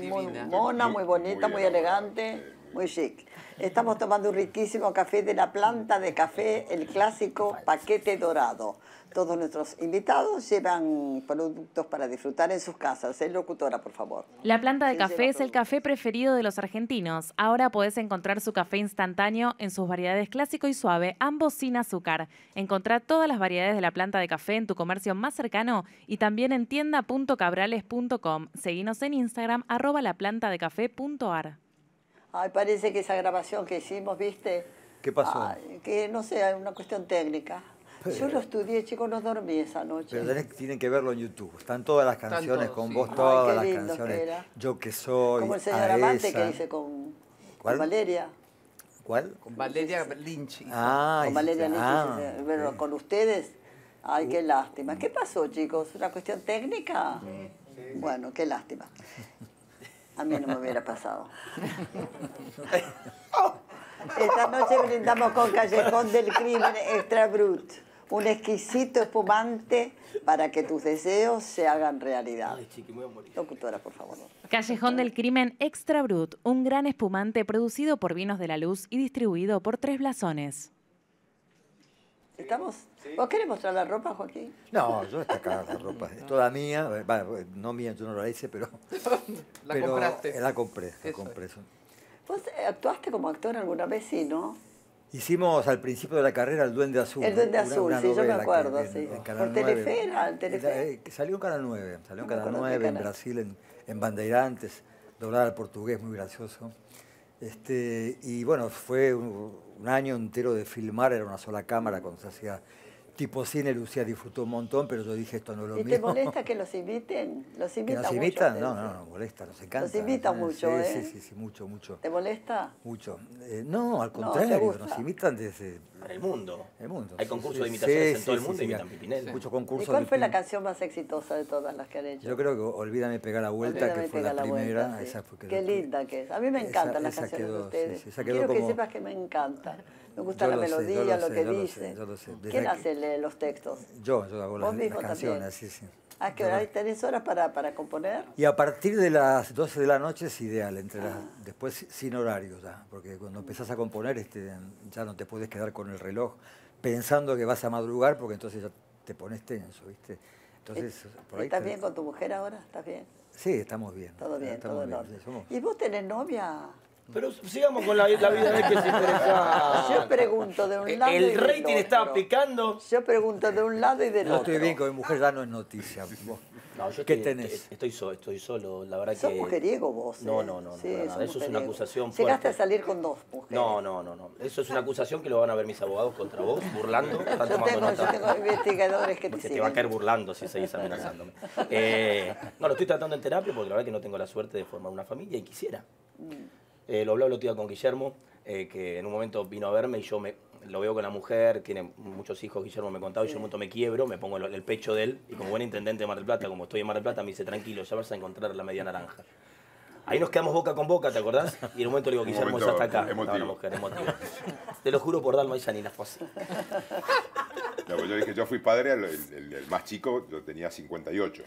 muy mona, muy bonita, muy elegante, muy chic. Estamos tomando un riquísimo café de la planta de café, el clásico paquete dorado. Todos nuestros invitados llevan productos para disfrutar en sus casas. Locutora, por favor. La planta de café es el café preferido de los argentinos. Ahora podés encontrar su café instantáneo en sus variedades clásico y suave, ambos sin azúcar. Encontrá todas las variedades de la planta de café en tu comercio más cercano y también en tienda.cabrales.com. Seguinos en Instagram, @laplantadecafé.ar. Ay, parece que esa grabación que hicimos, ¿viste? ¿Qué pasó? Ay, que no sé, hay una cuestión técnica. Pero yo lo estudié, chicos, no dormí esa noche. Pero tienen que verlo en YouTube. Están todas las canciones todos, con sí. Vos, todas las canciones. Que Yo que soy, como el señor Amante que hice con Valeria. ¿Cuál? Con Valeria Lynch. Ah, con Valeria Lynch. Bueno, con ustedes. Ay, qué lástima. ¿Qué pasó, chicos? ¿Una cuestión técnica? Sí. Bueno, qué lástima. A mí no me hubiera pasado. Esta noche brindamos con Callejón del Crimen Extra Brut, un exquisito espumante para que tus deseos se hagan realidad. Ay, chiqui, voy a morir. Locutora, por favor. Callejón del Crimen Extra Brut, un gran espumante producido por Vinos de la Luz y distribuido por 3 Blasones. ¿Estamos? Sí. ¿Vos querés mostrar la ropa, Joaquín? No, yo está acá la ropa. Es toda mía. Bueno, no mía, yo no la hice, pero... ¿La compraste? La compré. ¿Vos actuaste como actor alguna vez, sí, no? Hicimos al principio de la carrera El Duende Azul. El Duende Azul, sí, yo me acuerdo, sí. Por Telefera, salió en Canal 9, en Brasil, en Bandeirantes, doblada al portugués, muy gracioso. Y bueno, fue un año entero de filmar, era una sola cámara cuando se hacía... Tipo cine, Lucía disfrutó un montón, pero yo dije esto no es lo mismo. ¿Y te molesta que los inviten? ¿Los invitan? ¿Nos invitan? No, no, no, molesta, nos encanta. Nos invitan mucho, ¿eh? Sí, mucho, mucho. ¿Te molesta? Mucho. No, al contrario, nos invitan desde... Para el mundo. El mundo. Hay concursos de imitaciones en todo el mundo, imitan Pimpinela. Muchos concursos. ¿Y cuál fue la canción más exitosa de todas las que han hecho? Yo creo que Olvídame pegar la vuelta, que fue la primera. Qué linda que es. A mí me encantan las canciones de ustedes. Quiero que sepas que me encantan. Me gusta la melodía, lo que dice. ¿Quién hace los textos? Yo hago las canciones, sí. Ah, que ahí tenés horas para componer. Y a partir de las 12 de la noche es ideal, después sin horario ya, porque cuando empezás a componer ya no te puedes quedar con el reloj pensando que vas a madrugar, porque entonces ya te pones tenso, ¿viste? Entonces, por ahí ¿estás bien con tu mujer ahora? ¿Estás bien? Sí, estamos bien. Todo bien, todo en orden. ¿Y vos tenés novia? Pero sigamos con la vida de que se interesa. Yo pregunto de un lado. El rating está aplicando. Yo pregunto de un lado y del otro. No estoy bien con mi mujer, ya no es noticia. No, yo ¿qué tenés? Estoy solo, la verdad que... ¿Sos mujeriego vos? No, sí, nada. Eso es una acusación fuerte. Llegaste a salir con 2 mujeres. No. Eso es una acusación que lo van a ver mis abogados contra vos, burlando. Yo tengo investigadores que te siguen. Te va a caer burlando si seguís amenazándome. No, lo estoy tratando en terapia porque la verdad que no tengo la suerte de formar una familia y quisiera. Lo hablaba el otro día con Guillermo, que en un momento vino a verme y yo lo veo con la mujer, tiene muchos hijos, Guillermo me contaba, y yo en un momento me quiebro, me pongo el pecho de él, y como buen intendente de Mar del Plata, como estoy en Mar del Plata, me dice, tranquilo, ya vas a encontrar la media naranja. Ahí nos quedamos boca con boca, ¿te acordás? Y en un momento le digo, Guillermo, ya está acá. Emotivo. No, mujer, emotivo. Te lo juro por Dalma y Janina, fue así. No, pues yo dije, yo fui padre, el más chico, yo tenía 58.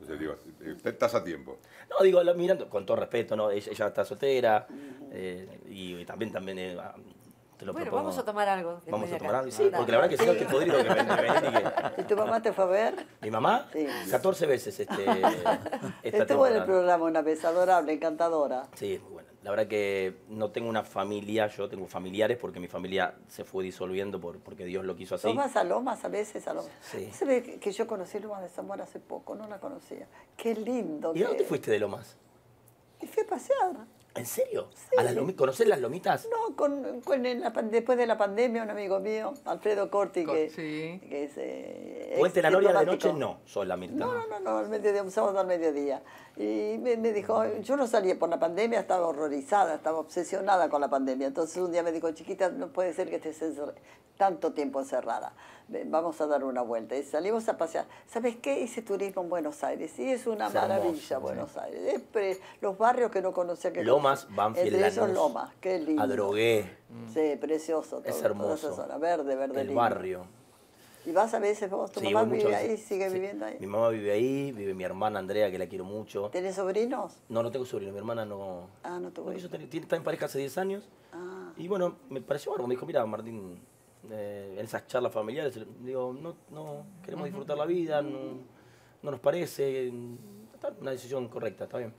Entonces digo, estás a tiempo. No, digo, mirando, con todo respeto, ¿no? Ella está soltera, y también Te lo propongo. Vamos a tomar algo. Vamos a tomar algo, sí, porque la verdad que si no estoy podrido que ¿Y tu mamá te fue a ver? ¿Mi mamá? Sí. 14 veces estuvo en el programa una vez, adorable, encantadora. Sí, muy buena. La verdad que no tengo una familia, yo tengo familiares porque mi familia se fue disolviendo porque Dios lo quiso así. ¿Tomas a Lomas a veces? A Lomas. Sí. Se ve que yo conocí Lomas de Zamora hace poco, no la conocía. Qué lindo. ¿Y a dónde fuiste de Lomas? Y fui a pasear. ¿En serio? Sí. ¿Conocés las Lomitas? No, después de la pandemia un amigo mío, Alfredo Corti, que es... ¿Puente la Noria de noche? No, sola, Mirta. No, al mediodía, un sábado al mediodía. Y me dijo, yo no salía por la pandemia, estaba horrorizada, estaba obsesionada con la pandemia. Entonces un día me dijo, chiquita, no puede ser que estés tanto tiempo encerrada. Vamos a dar una vuelta. Y salimos a pasear. ¿Sabes qué? Hice turismo en Buenos Aires. Y es una maravilla Buenos Aires. Los barrios que no conocía. Que Lomas, Banfield, Lanús. Entre ellos Lomas. Qué lindo. Adrogué. Sí, precioso. Es hermoso. Toda esa zona. Verde, lindo. El barrio. ¿Y vas a veces vos? ¿Tu mamá vive ahí? ¿Sigue viviendo ahí? Mi mamá vive ahí, vive mi hermana Andrea, que la quiero mucho. ¿Tenés sobrinos? No, no tengo sobrinos. Mi hermana no... Ah, no tuvo hijos. Está en pareja hace 10 años. Ah. Y bueno, me pareció algo. Me dijo, mira, Martín, en esas charlas familiares, digo, no queremos disfrutar la vida, no nos parece. Está una decisión correcta, está bien.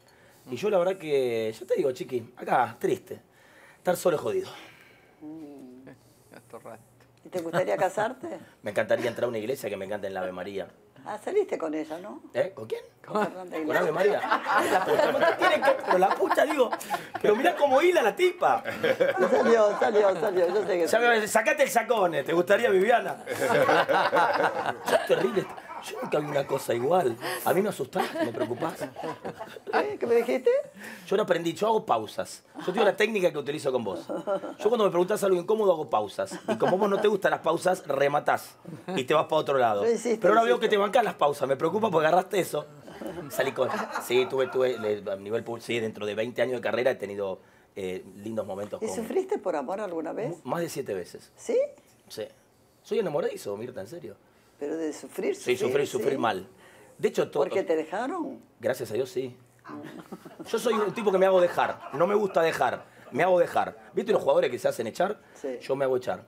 Y yo la verdad que, yo te digo, chiqui, acá, triste. Estar solo es jodido. Esto raro. ¿Y te gustaría casarte? Me encantaría entrar a una iglesia que me encanta en la Ave María. Ah, saliste con ella, ¿no? ¿Eh? ¿Con quién? Con Fernanda Aguilar. ¿Con Ave María? La puta, no te tienen que... Pero la puta, digo, pero mirá cómo hila la tipa. Salió, yo sé que... Sacate el sacone, ¿te gustaría, Viviana? Es terrible. Yo nunca vi una cosa igual. A mí me asustás, me preocupás. ¿Qué me dijiste? Yo no aprendí, yo hago pausas. Yo tengo una técnica que utilizo con vos. Yo cuando me preguntás algo incómodo hago pausas. Y como vos no te gustan las pausas, rematás. Y te vas para otro lado. Pero ahora veo que te bancás las pausas. Me preocupa porque agarraste eso. Salí con... Sí, tuve a nivel público. Sí, dentro de 20 años de carrera he tenido lindos momentos. ¿Y sufriste por amor alguna vez? Más de 7 veces. ¿Sí? Sí. Soy enamoradizo, Mirta, en serio. Pero de sufrir, sí. Sufrir mal. De hecho, todo. ¿Porque te dejaron? Gracias a Dios, sí. Yo soy un tipo que me hago dejar. No me gusta dejar. Me hago dejar. ¿Viste los jugadores que se hacen echar? Sí. Yo me hago echar.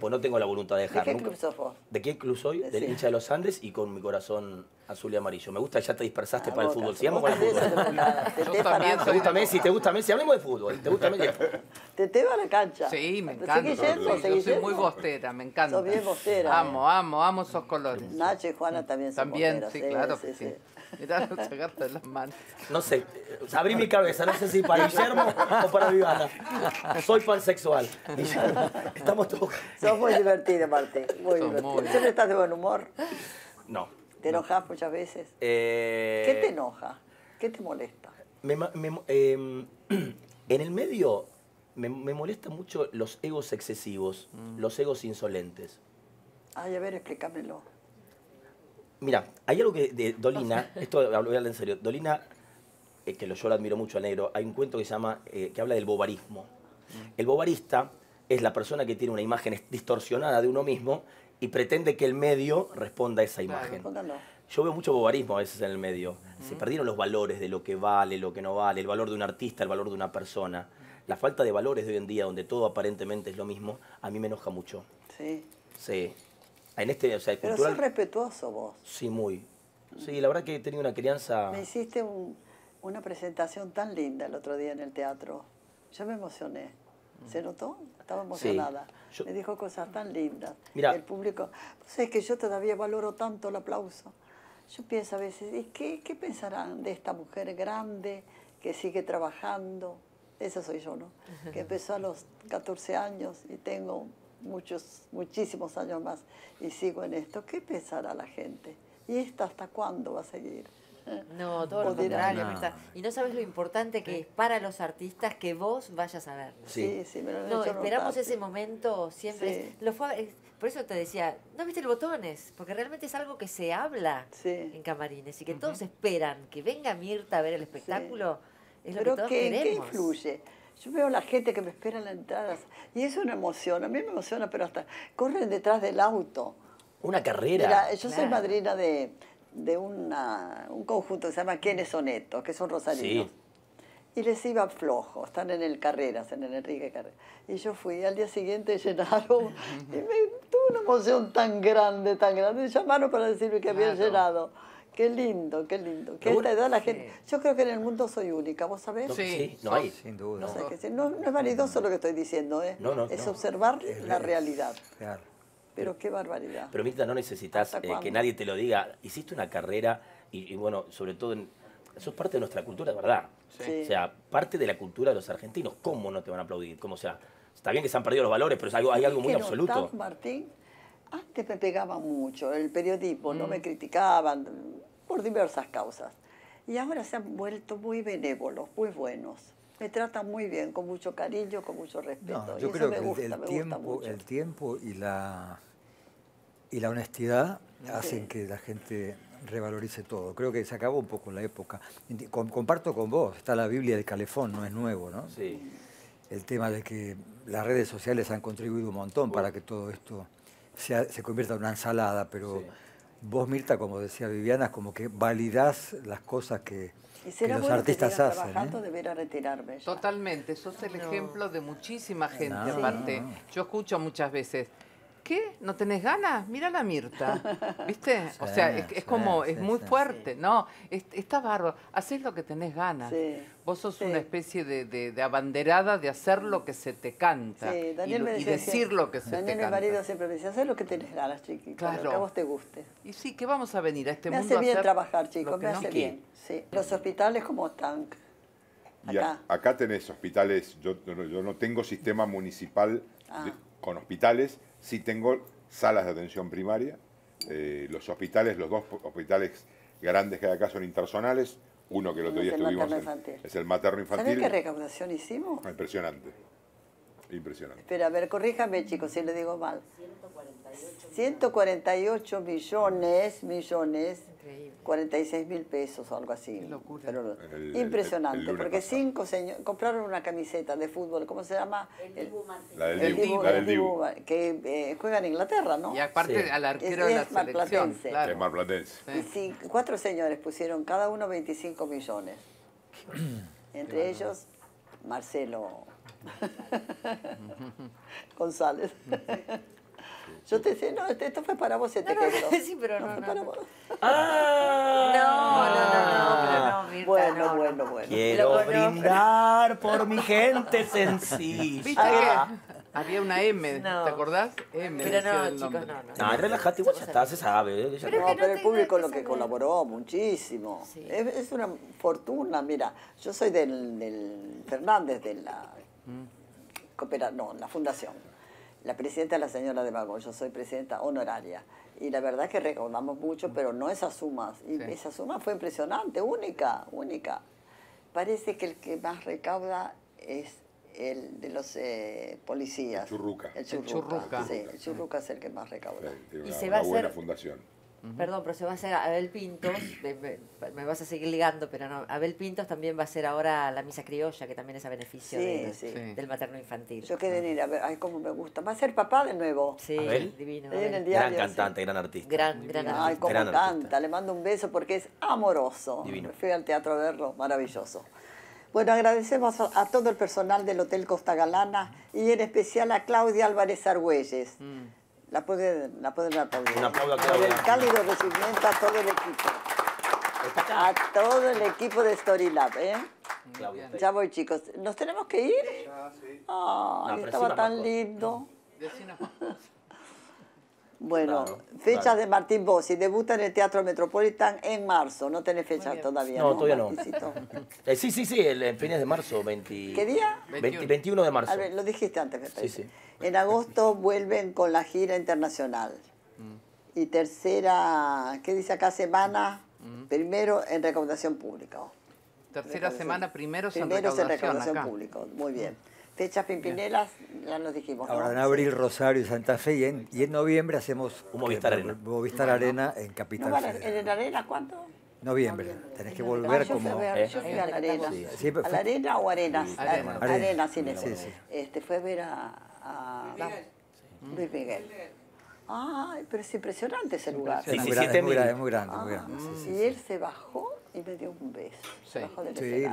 Pues no tengo la voluntad de dejar. ¿De qué club sos vos? ¿De qué club soy? Del hincha de los Andes y con mi corazón azul y amarillo. Me gusta, ya te dispersaste para el fútbol. Sigamos con el fútbol. Yo también. ¿Te gusta Messi? ¿Te gusta Messi? Hablemos de fútbol. ¿Te gusta Messi? Te va a la cancha. Sí, me encanta. ¿Seguís yendo? Yo soy muy bostera, me encanta. Sos bien bostera. Amo esos colores. Nacho y Juana también son bosteras. También, sí, claro. Sí. Mirá, sacarte de las manos. No sé, abrí mi cabeza, no sé si para Guillermo o para Viviana. Soy pansexual. Estamos todos... Sos muy divertido, Martín, muy divertido. ¿Siempre estás de buen humor? No. ¿Te enojas muchas veces? ¿Qué te enoja? ¿Qué te molesta? En el medio me molestan mucho los egos excesivos, los egos insolentes. Ay, a ver, explícamelo. Mira, hay algo que de Dolina, esto lo voy a hablar en serio. Dolina, que yo lo admiro mucho al negro, hay un cuento que se llama, que habla del bovarismo. El bovarista es la persona que tiene una imagen distorsionada de uno mismo y pretende que el medio responda a esa imagen. Yo veo mucho bovarismo a veces en el medio. Se perdieron los valores de lo que vale, lo que no vale, el valor de un artista, el valor de una persona. La falta de valores de hoy en día, donde todo aparentemente es lo mismo, a mí me enoja mucho. Sí. Sí. En este, o sea, pero cultural... sos respetuoso vos. Sí, muy. Sí, la verdad que he tenido una crianza... Me hiciste una presentación tan linda el otro día en el teatro. Yo me emocioné. ¿Se notó? Estaba emocionada. Sí, me dijo cosas tan lindas. Mirá, el público... Pues es que yo todavía valoro tanto el aplauso. Yo pienso a veces, ¿y qué pensarán de esta mujer grande que sigue trabajando? Esa soy yo, ¿no? Que empezó a los 14 años y tengo... muchísimos años más y sigo en esto. ¿Qué pensará la gente? ¿Y esto hasta cuándo va a seguir? No, todo lo contrario. No. Y no sabes lo importante que es para los artistas que vos vayas a verlo. Sí, me lo han hecho esperamos notar. Ese momento siempre. Sí. Por eso te decía, no viste el Botones, porque realmente es algo que se habla en camarines y que todos esperan que venga Mirta a ver el espectáculo. Sí. Es lo que todos queremos. ¿Qué influye? Yo veo la gente que me espera en la entrada y eso me emociona, a mí me emociona, pero hasta corren detrás del auto. Una carrera. Mira, yo soy madrina de un conjunto que se llama ¿Quiénes son estos? Que son rosarinos. y les iba flojo, están en el Carreras, en el Enrique Carreras. Y yo fui, al día siguiente llenaron, y tuve una emoción tan grande, me llamaron para decirme que habían llenado. Qué lindo, qué lindo. Que a esta edad la gente... Yo creo que en el mundo soy única, ¿vos sabés? Sí, no hay, sin duda. No, no es vanidoso lo que estoy diciendo, ¿eh? No, no, es observar la realidad. Claro. Pero qué barbaridad. Pero Mirta, no necesitas que nadie te lo diga. Hiciste una carrera y bueno, sobre todo, sos parte de nuestra cultura, de verdad. Sí. O sea, parte de la cultura de los argentinos. ¿Cómo no te van a aplaudir? ¿Cómo, o sea, está bien que se han perdido los valores, pero es algo, hay algo muy absoluto. ¿Notás, Martín? Antes me pegaba mucho el periodismo, no me criticaban por diversas causas. Y ahora se han vuelto muy benévolos, muy buenos. Me tratan muy bien, con mucho cariño, con mucho respeto. No, yo creo que el tiempo y la honestidad hacen que la gente revalorice todo. Creo que se acabó un poco la época. Comparto con vos, está la Biblia del Calefón, no es nuevo, ¿no? Sí. El tema de que las redes sociales han contribuido un montón para que todo esto se convierta en una ensalada, pero vos, Mirta, como decía Viviana, es como que validás las cosas que... Y será que los artistas que trabajando, deberá retirarme ya. Totalmente, sos el ejemplo de muchísima gente, aparte. No. Yo escucho muchas veces, ¿qué? ¿No tenés ganas? Mira la Mirta, ¿viste? Sí, o sea, es como, es muy fuerte, ¿no? Está bárbaro, hacés lo que tenés ganas. Sí, vos sos una especie de abanderada de hacer lo que se te canta y decir lo que se te canta. Daniel, mi marido, siempre me decía, hacés lo que tenés ganas, chiquito, lo que a vos te guste. Y sí, que vamos a venir a este mundo a hacer... Me hace bien trabajar, chicos, me hace bien. Sí. Los hospitales como tank. Acá. Acá tenés hospitales, yo no tengo sistema municipal con hospitales, sí tengo salas de atención primaria. Los hospitales, los dos hospitales grandes que hay acá son intersonales. Uno que el otro día estuvimos es el materno infantil. ¿Sabés qué recaudación hicimos? Impresionante. Impresionante. Espera, a ver, corríjame, chicos, si le digo mal. 148 millones, 46.000 pesos o algo así. Qué locura. Pero, impresionante, porque 5 señores compraron una camiseta de fútbol, ¿cómo se llama? La del Dibu. Que juega en Inglaterra, ¿no? Y aparte al arquero de la selección. Claro. Es marplatense. Sí. Y 4 señores pusieron cada uno 25 millones. Entre ellos, Marcelo... González. Yo te decía, no, esto fue para vos, te quedó. Sí, pero no, para vos. No, Mirta, bueno. Quiero brindar por mi gente sencilla. ¿Viste que había una M, te acordás? M. Pero no, chicos, no. Relajate, vos ya está, se sabe. Pero el público lo que colaboró muchísimo. Es una fortuna, mira. Yo soy del Fernández, de la... la fundación. La presidenta es la señora de Magón, yo soy presidenta honoraria. Y la verdad es que recaudamos mucho, pero no esas sumas. Y esa suma fue impresionante, única. Parece que el que más recauda es el de los policías. El Churruca. Sí, el Churruca es el que más recauda. Y se va a hacer... fundación. Perdón, pero se va a hacer Abel Pintos, me vas a seguir ligando, pero no, Abel Pintos también va a hacer ahora la misa criolla, que también es a beneficio del materno infantil. Yo quedé en ir, a ver, ay, cómo me gusta. Va a ser papá de nuevo. Sí, Abel, divino. En el diario, gran cantante, gran artista. Gran artista. Ay, cómo canta, le mando un beso porque es amoroso. Divino. Fui al teatro a verlo, maravilloso. Bueno, agradecemos a todo el personal del Hotel Costa Galana y en especial a Claudia Álvarez Argüelles. La pueden aplaudir. Un aplauso a Claudia. El cálido recibimiento a todo el equipo. A todo el equipo de Storylab, ¿eh? Claudia. Ya voy, chicos. ¿Nos tenemos que ir? Ya, sí. Oh, no, estaba tan lindo. Bueno, fecha de Martín Bossi. Debuta en el Teatro Metropolitan en marzo. No tenés fecha todavía. No, todavía no. Sí, el fines de marzo. 20... ¿Qué día? 21 de marzo. A ver, lo dijiste antes, me parece. Sí. En agosto vuelven con la gira internacional. Y tercera, ¿qué dice acá? Semana, primero en recaudación pública. Tercera semana, primero en recaudación pública. Muy bien. Fechas Pimpinelas, ya nos dijimos. Ahora en abril Rosario y Santa Fe y en noviembre hacemos un Movistar Arena en Capital Federal. ¿En el Arena cuánto? Noviembre. Tenés que volver como... Yo fui a la Arena. ¿A la Arena o Arenas? Arena, sin eso. Fue a ver a Luis Miguel. Ay, pero es impresionante ese lugar. Es muy grande. ¿Y él se bajó? y me dio un beso. Sí.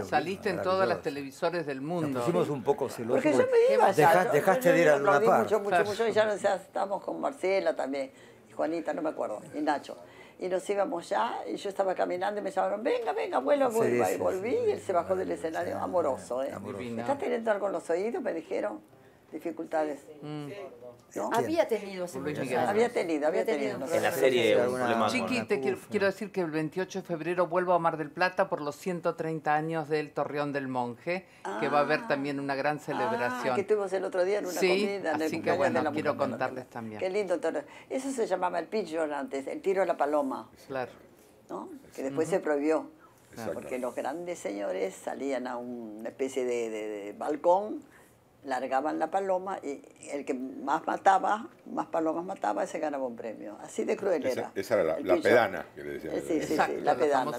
Saliste en todas las televisores del mundo. Nos pusimos un poco celosos. Porque yo me iba allá. Dejaste de ir a Luna Park. Mucho, y ya nos estábamos con Marcela también, y Juanita, no me acuerdo, y Nacho. Y nos íbamos ya, y yo estaba caminando y me llamaron, venga, venga, abuelo, vuelva. Y volví, y él se bajó del escenario, amoroso. ¿Estás teniendo algo en los oídos? Me dijeron, dificultades. ¿No? Había tenido ese problema. Había tenido. En la serie, Chiqui, te quiero decir que el 28 de febrero vuelvo a Mar del Plata por los 130 años del Torreón del Monje, que va a haber también una gran celebración. Que estuvimos el otro día en una comida. En así que bueno, de la quiero contarles también. Qué lindo torreón. Eso se llamaba el pigeon antes, el tiro a la paloma. Claro. ¿No? Que después se prohibió. Claro. Porque los grandes señores salían a una especie de balcón, largaban la paloma y el que más mataba, más palomas mataba, ese ganaba un premio. Así de cruel era. Esa era la pedana que le decían. Sí, la pedana,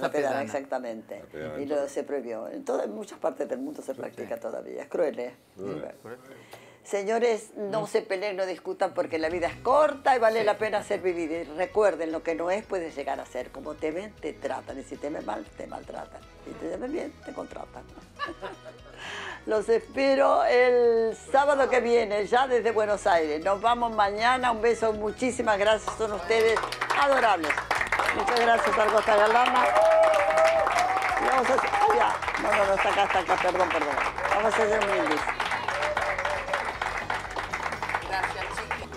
exactamente. La pedana, y se prohibió. En muchas partes del mundo se practica todavía. Es cruel, ¿eh? Cruel. Señores, no se peleen, no discutan, porque la vida es corta y vale la pena ser vivida. Y recuerden, lo que no es puede llegar a ser. Como te ven, te tratan. Y si te ven mal, te maltratan. Y si te ven bien, te contratan. Los espero el sábado que viene, ya desde Buenos Aires. Nos vamos mañana. Un beso. Muchísimas gracias. Son ustedes adorables. Muchas gracias a Costa Galana. Vamos a hacer... No, está acá. Perdón. Vamos a hacer un brindis.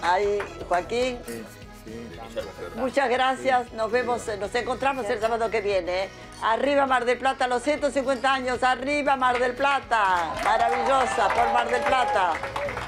Ahí, Joaquín. Muchas gracias. Nos vemos, nos encontramos el sábado que viene. Arriba Mar del Plata, los 150 años. Arriba Mar del Plata. Maravillosa por Mar del Plata.